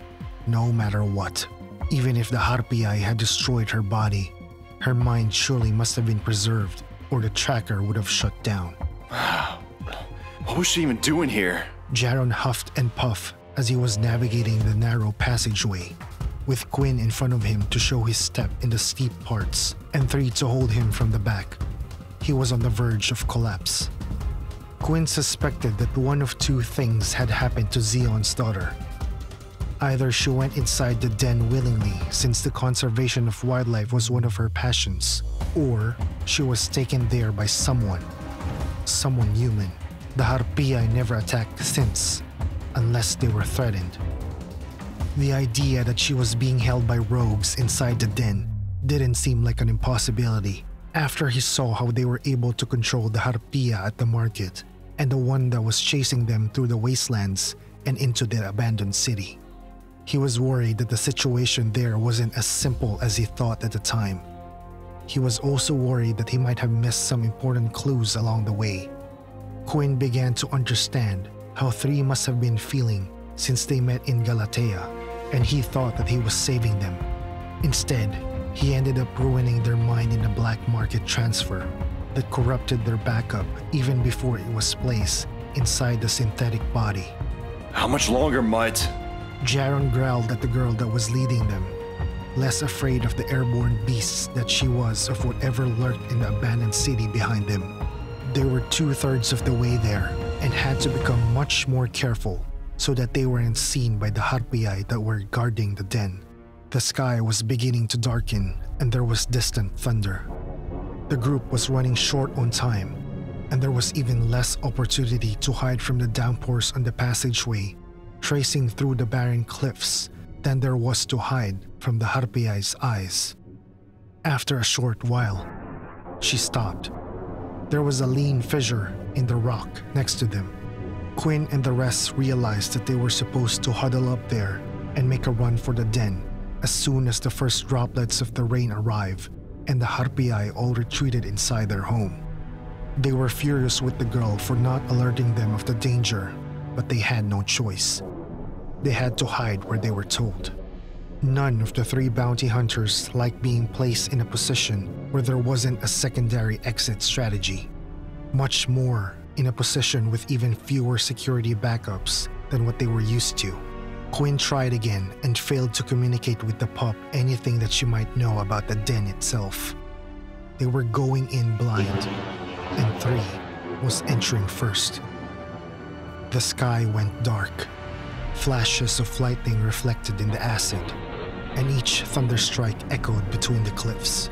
no matter what. Even if the Harpyiai had destroyed her body, her mind surely must have been preserved, or the tracker would have shut down. What was she even doing here? Jaron huffed and puffed as he was navigating the narrow passageway, with Quinn in front of him to show his step in the steep parts, and three to hold him from the back. He was on the verge of collapse. Quinn suspected that one of two things had happened to Zeon's daughter. Either she went inside the den willingly, since the conservation of wildlife was one of her passions, or she was taken there by someone. Someone human. The Harpyiai never attacked since, unless they were threatened. The idea that she was being held by rogues inside the den didn't seem like an impossibility after he saw how they were able to control the Harpyiai at the market and the one that was chasing them through the wastelands and into the abandoned city. He was worried that the situation there wasn't as simple as he thought at the time. He was also worried that he might have missed some important clues along the way. Quinn began to understand how Three must have been feeling since they met in Galatea, and he thought that he was saving them. Instead, he ended up ruining their mind in a black market transfer that corrupted their backup even before it was placed inside the synthetic body. How much longer, mate? Jaron growled at the girl that was leading them, less afraid of the airborne beasts that she was of whatever lurked in the abandoned city behind them. They were two-thirds of the way there and had to become much more careful so that they weren't seen by the Harpyiai that were guarding the den. The sky was beginning to darken, and there was distant thunder. The group was running short on time, and there was even less opportunity to hide from the downpours on the passageway, tracing through the barren cliffs, than there was to hide from the Harpyiai's eyes. After a short while, she stopped. There was a lean fissure in the rock next to them. Quinn and the rest realized that they were supposed to huddle up there and make a run for the den as soon as the first droplets of the rain arrived and the Harpyiai all retreated inside their home. They were furious with the girl for not alerting them of the danger, but they had no choice. They had to hide where they were told. None of the three bounty hunters liked being placed in a position where there wasn't a secondary exit strategy. Much more in a position with even fewer security backups than what they were used to. Quinn tried again and failed to communicate with the pup anything that she might know about the den itself. They were going in blind, and Three was entering first. The sky went dark. Flashes of lightning reflected in the acid, and each thunderstrike echoed between the cliffs.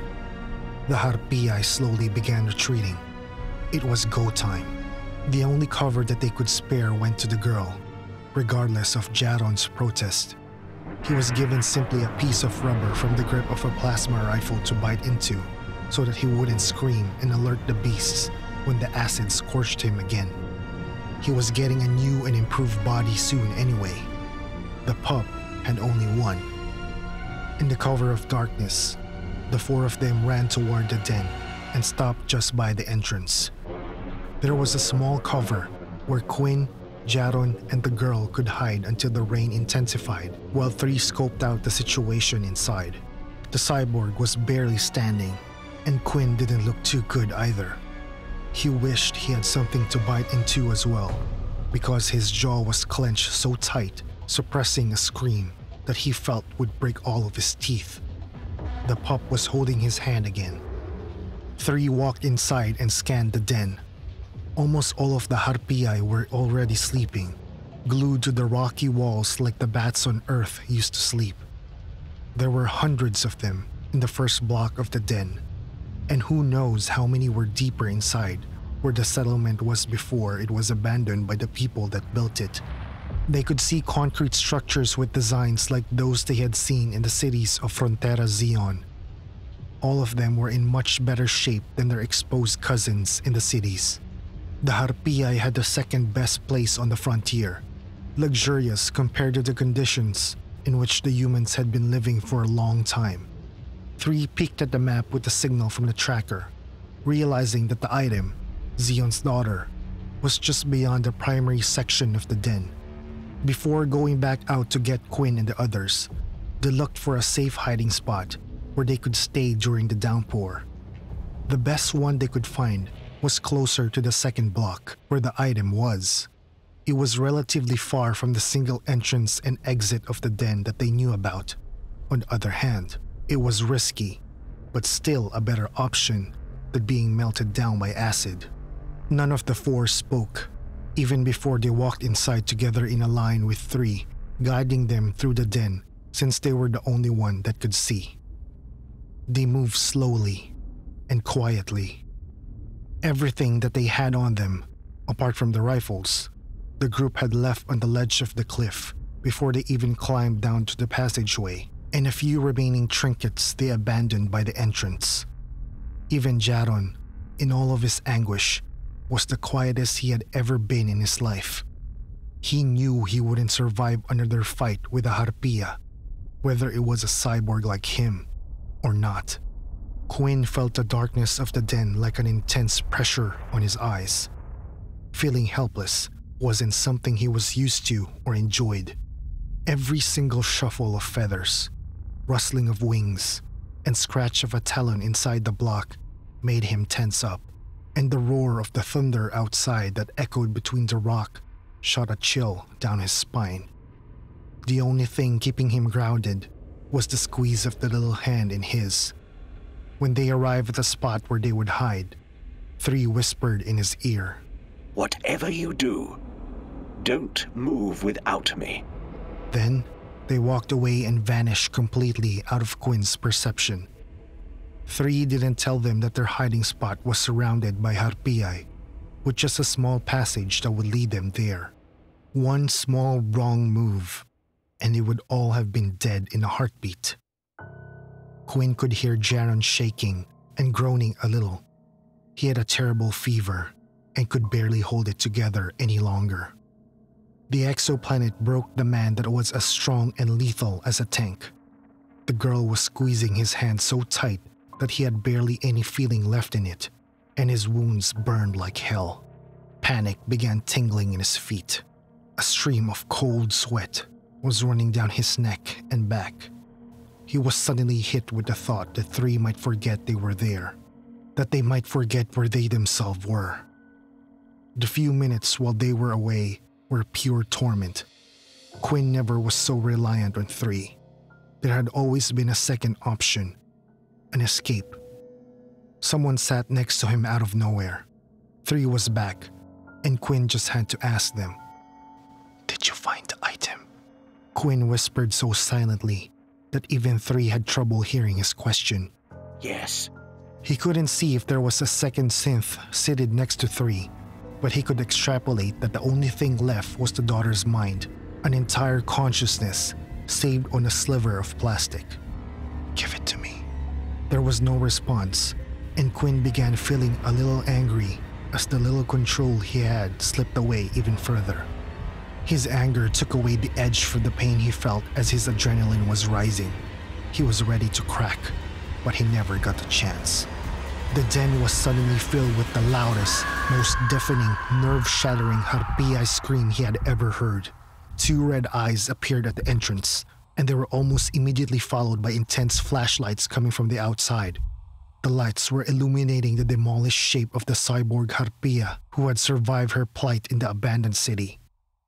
The Harpyiai slowly began retreating. It was go time. The only cover that they could spare went to the girl, regardless of Jaron's protest. He was given simply a piece of rubber from the grip of a plasma rifle to bite into, so that he wouldn't scream and alert the beasts when the acid scorched him again. He was getting a new and improved body soon anyway. The pup had only one. In the cover of darkness, the four of them ran toward the den and stopped just by the entrance. There was a small cover where Quinn, Jaron, and the girl could hide until the rain intensified, while three scoped out the situation inside. The cyborg was barely standing, and Quinn didn't look too good either. He wished he had something to bite into as well, because his jaw was clenched so tight, suppressing a scream that he felt would break all of his teeth. The pup was holding his hand again. Three walked inside and scanned the den. Almost all of the Harpyiai were already sleeping, glued to the rocky walls like the bats on Earth used to sleep. There were hundreds of them in the first block of the den, and who knows how many were deeper inside, where the settlement was before it was abandoned by the people that built it. They could see concrete structures with designs like those they had seen in the cities of Frontera Zion. All of them were in much better shape than their exposed cousins in the cities. The Harpyiai had the second best place on the frontier, luxurious compared to the conditions in which the humans had been living for a long time. Three peeked at the map with a signal from the tracker, realizing that the item, Zeon's daughter, was just beyond the primary section of the den. Before going back out to get Quinn and the others, they looked for a safe hiding spot where they could stay during the downpour. The best one they could find was closer to the second block, where the item was. It was relatively far from the single entrance and exit of the den that they knew about. On the other hand, it was risky, but still a better option than being melted down by acid. None of the four spoke, even before they walked inside together in a line with three, guiding them through the den since they were the only one that could see. They moved slowly and quietly. Everything that they had on them, apart from the rifles, the group had left on the ledge of the cliff before they even climbed down to the passageway, and a few remaining trinkets they abandoned by the entrance. Even Jaron, in all of his anguish, was the quietest he had ever been in his life. He knew he wouldn't survive another fight with a Harpyiai, whether it was a cyborg like him or not. Quinn felt the darkness of the den like an intense pressure on his eyes. Feeling helpless wasn't something he was used to or enjoyed. Every single shuffle of feathers, rustling of wings, and scratch of a talon inside the block made him tense up, and the roar of the thunder outside that echoed between the rock shot a chill down his spine. The only thing keeping him grounded was the squeeze of the little hand in his. When they arrived at the spot where they would hide, Three whispered in his ear, "Whatever you do, don't move without me." Then, they walked away and vanished completely out of Quinn's perception. Three didn't tell them that their hiding spot was surrounded by Harpyiai, with just a small passage that would lead them there. One small wrong move, and they would all have been dead in a heartbeat. Quinn could hear Jaron shaking and groaning a little. He had a terrible fever and could barely hold it together any longer. The exoplanet broke the man that was as strong and lethal as a tank. The girl was squeezing his hand so tight that he had barely any feeling left in it, and his wounds burned like hell. Panic began tingling in his feet. A stream of cold sweat was running down his neck and back. He was suddenly hit with the thought that Three might forget they were there, that they might forget where they themselves were. The few minutes while they were away were pure torment. Quinn never was so reliant on Three. There had always been a second option, an escape. Someone sat next to him out of nowhere. Three was back, and Quinn just had to ask them, "Did you find the item?" Quinn whispered so silently that even Three had trouble hearing his question. "Yes." He couldn't see if there was a second synth seated next to Three, but he could extrapolate that the only thing left was the daughter's mind, an entire consciousness saved on a sliver of plastic. "Give it to me." There was no response, and Quinn began feeling a little angry as the little control he had slipped away even further. His anger took away the edge for the pain he felt as his adrenaline was rising. He was ready to crack, but he never got the chance. The den was suddenly filled with the loudest, most deafening, nerve-shattering Harpyiai scream he had ever heard. Two red eyes appeared at the entrance, and they were almost immediately followed by intense flashlights coming from the outside. The lights were illuminating the demolished shape of the cyborg Harpyiai, who had survived her plight in the abandoned city.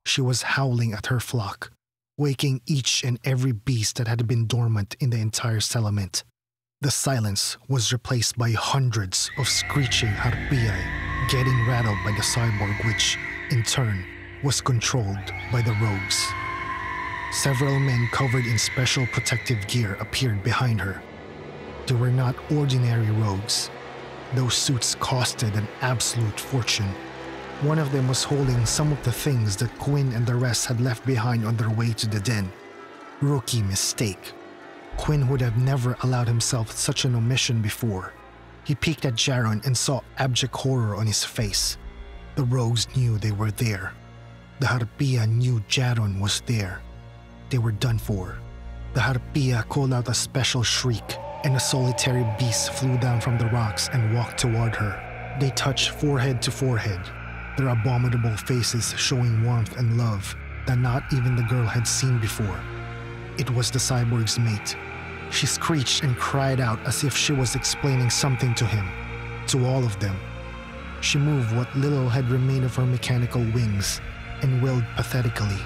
She was howling at her flock, waking each and every beast that had been dormant in the entire settlement. The silence was replaced by hundreds of screeching Harpyiai, getting rattled by the cyborg, which, in turn, was controlled by the rogues. Several men covered in special protective gear appeared behind her. They were not ordinary rogues. Those suits costed an absolute fortune. One of them was holding some of the things that Quinn and the rest had left behind on their way to the den. Rookie mistake. Quinn would have never allowed himself such an omission before. He peeked at Jaron and saw abject horror on his face. The rogues knew they were there. The Harpyiai knew Jaron was there. They were done for. The Harpyiai called out a special shriek, and a solitary beast flew down from the rocks and walked toward her. They touched forehead to forehead, their abominable faces showing warmth and love that not even the girl had seen before. It was the cyborg's mate. She screeched and cried out as if she was explaining something to him, to all of them. She moved what little had remained of her mechanical wings and wailed pathetically.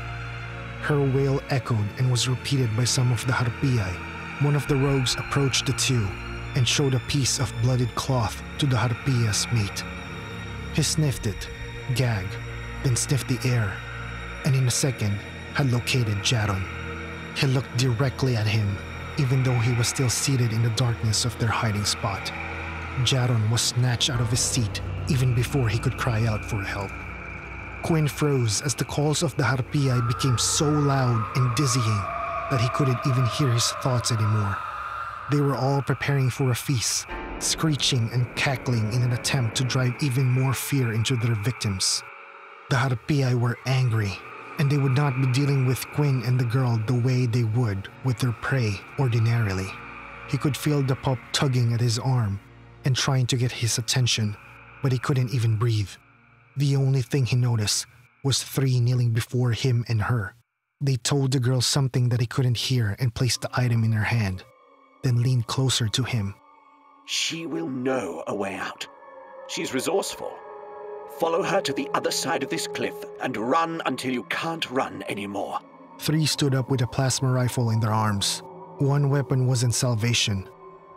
Her wail echoed and was repeated by some of the Harpyiai. One of the rogues approached the two and showed a piece of blooded cloth to the Harpyiai's mate. He sniffed it, gagged, then sniffed the air, and in a second had located Jaron. He looked directly at him, even though he was still seated in the darkness of their hiding spot. Jaron was snatched out of his seat even before he could cry out for help. Quinn froze as the calls of the Harpyiai became so loud and dizzying that he couldn't even hear his thoughts anymore. They were all preparing for a feast, screeching and cackling in an attempt to drive even more fear into their victims. The Harpyiai were angry, and they would not be dealing with Quinn and the girl the way they would with their prey ordinarily. He could feel the pup tugging at his arm and trying to get his attention, but he couldn't even breathe. The only thing he noticed was three kneeling before him and her. They told the girl something that he couldn't hear and placed the item in her hand, then leaned closer to him. She will know a way out. She's resourceful. Follow her to the other side of this cliff and run until you can't run anymore. Three stood up with a plasma rifle in their arms. One weapon wasn't salvation.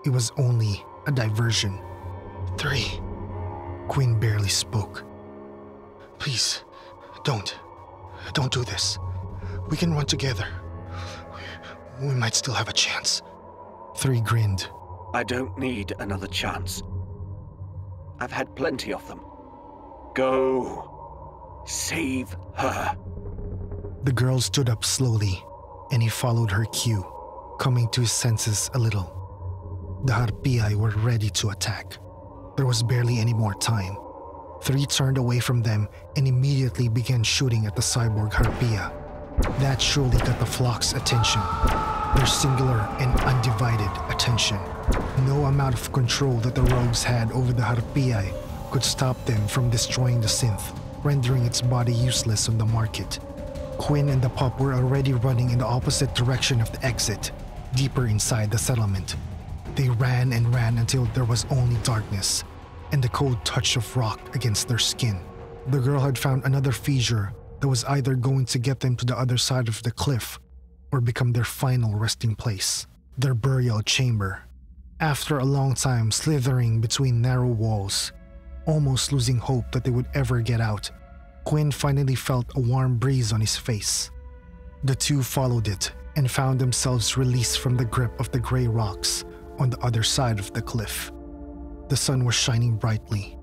It was only a diversion. Three. Quinn barely spoke. Please, don't. Don't do this. We can run together. We might still have a chance. Three grinned. I don't need another chance. I've had plenty of them. Go. Save her. The girl stood up slowly, and he followed her cue, coming to his senses a little. The Harpyiai were ready to attack. There was barely any more time. Three turned away from them and immediately began shooting at the cyborg Harpyiai. That surely got the flock's attention, their singular and undivided attention. No amount of control that the rogues had over the Harpyiai could stop them from destroying the synth, rendering its body useless on the market. Quinn and the pup were already running in the opposite direction of the exit, deeper inside the settlement. They ran and ran until there was only darkness and the cold touch of rock against their skin. The girl had found another fissure that was either going to get them to the other side of the cliff or become their final resting place, their burial chamber. After a long time slithering between narrow walls, almost losing hope that they would ever get out, Quinn finally felt a warm breeze on his face. The two followed it and found themselves released from the grip of the gray rocks on the other side of the cliff. The sun was shining brightly,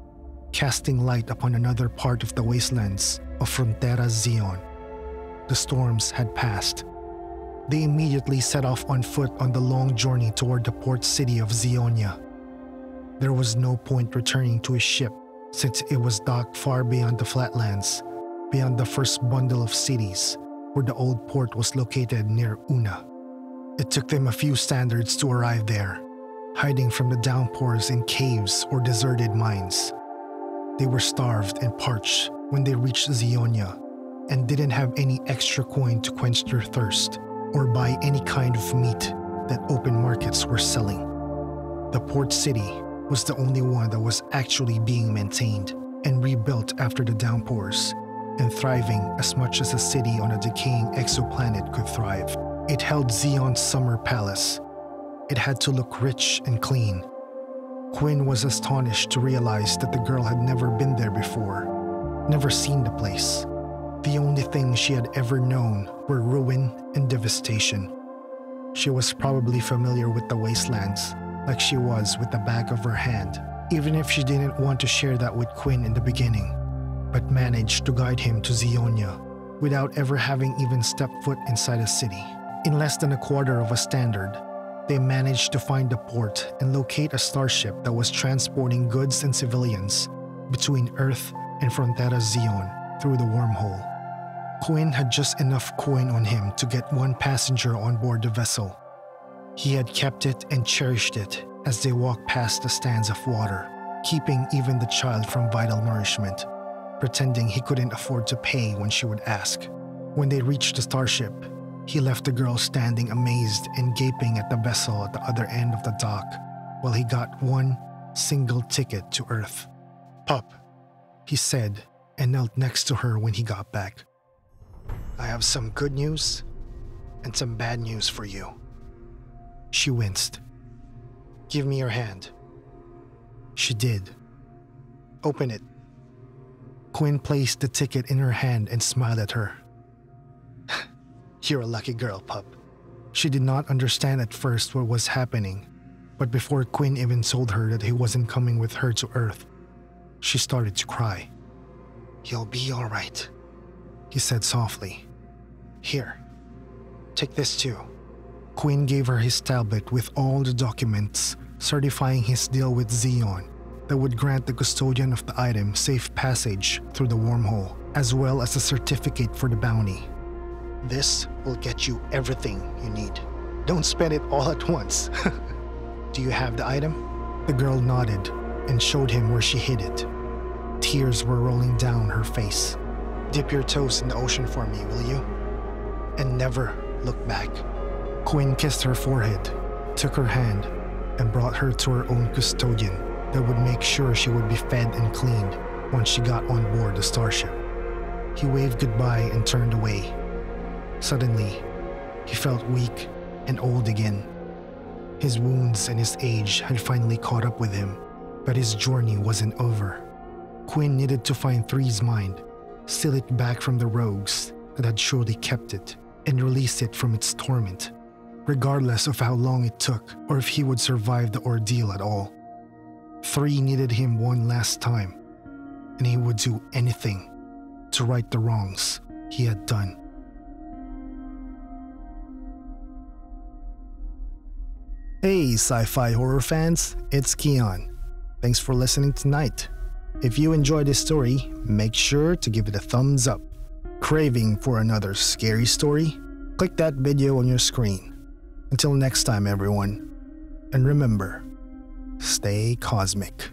casting light upon another part of the wastelands of Frontera Zion. The storms had passed. They immediately set off on foot on the long journey toward the port city of Zionia. There was no point returning to his ship since it was docked far beyond the flatlands, beyond the first bundle of cities where the old port was located near Una. It took them a few standards to arrive there, hiding from the downpours in caves or deserted mines. They were starved and parched when they reached Zionia, and didn't have any extra coin to quench their thirst or buy any kind of meat that open markets were selling. The port city was the only one that was actually being maintained and rebuilt after the downpours, and thriving as much as a city on a decaying exoplanet could thrive. It held Zeon's summer palace. It had to look rich and clean. Quinn was astonished to realize that the girl had never been there before, never seen the place. The only things she had ever known were ruin and devastation. She was probably familiar with the wastelands, like she was with the back of her hand, even if she didn't want to share that with Quinn in the beginning, but managed to guide him to Zionia without ever having even stepped foot inside a city. In less than a quarter of a standard, they managed to find the port and locate a starship that was transporting goods and civilians between Earth and Frontera Zion through the wormhole. Quinn had just enough coin on him to get one passenger on board the vessel. He had kept it and cherished it as they walked past the stands of water, keeping even the child from vital nourishment, pretending he couldn't afford to pay when she would ask. When they reached the starship, he left the girl standing amazed and gaping at the vessel at the other end of the dock while he got one single ticket to Earth. "Pup," he said, and knelt next to her when he got back. "I have some good news and some bad news for you." She winced. "Give me your hand." She did. "Open it." Quinn placed the ticket in her hand and smiled at her. "You're a lucky girl, pup." She did not understand at first what was happening, but before Quinn even told her that he wasn't coming with her to Earth, she started to cry. "You'll be all right," he said softly. "Here, take this too." Quinn gave her his tablet with all the documents certifying his deal with Zeon that would grant the custodian of the item safe passage through the wormhole, as well as a certificate for the bounty. "This will get you everything you need. Don't spend it all at once." "Do you have the item?" The girl nodded and showed him where she hid it. Tears were rolling down her face. "Dip your toes in the ocean for me, will you? And never look back." Quinn kissed her forehead, took her hand, and brought her to her own custodian that would make sure she would be fed and cleaned once she got on board the starship. He waved goodbye and turned away. Suddenly, he felt weak and old again. His wounds and his age had finally caught up with him, but his journey wasn't over. Quinn needed to find Three's mind, steal it back from the rogues that had surely kept it, and release it from its torment, regardless of how long it took or if he would survive the ordeal at all. Three needed him one last time, and he would do anything to right the wrongs he had done. Hey, sci-fi horror fans, it's Keon. Thanks for listening tonight. If you enjoyed this story, make sure to give it a thumbs up. Craving for another scary story? Click that video on your screen. Until next time, everyone, and remember, stay cosmic.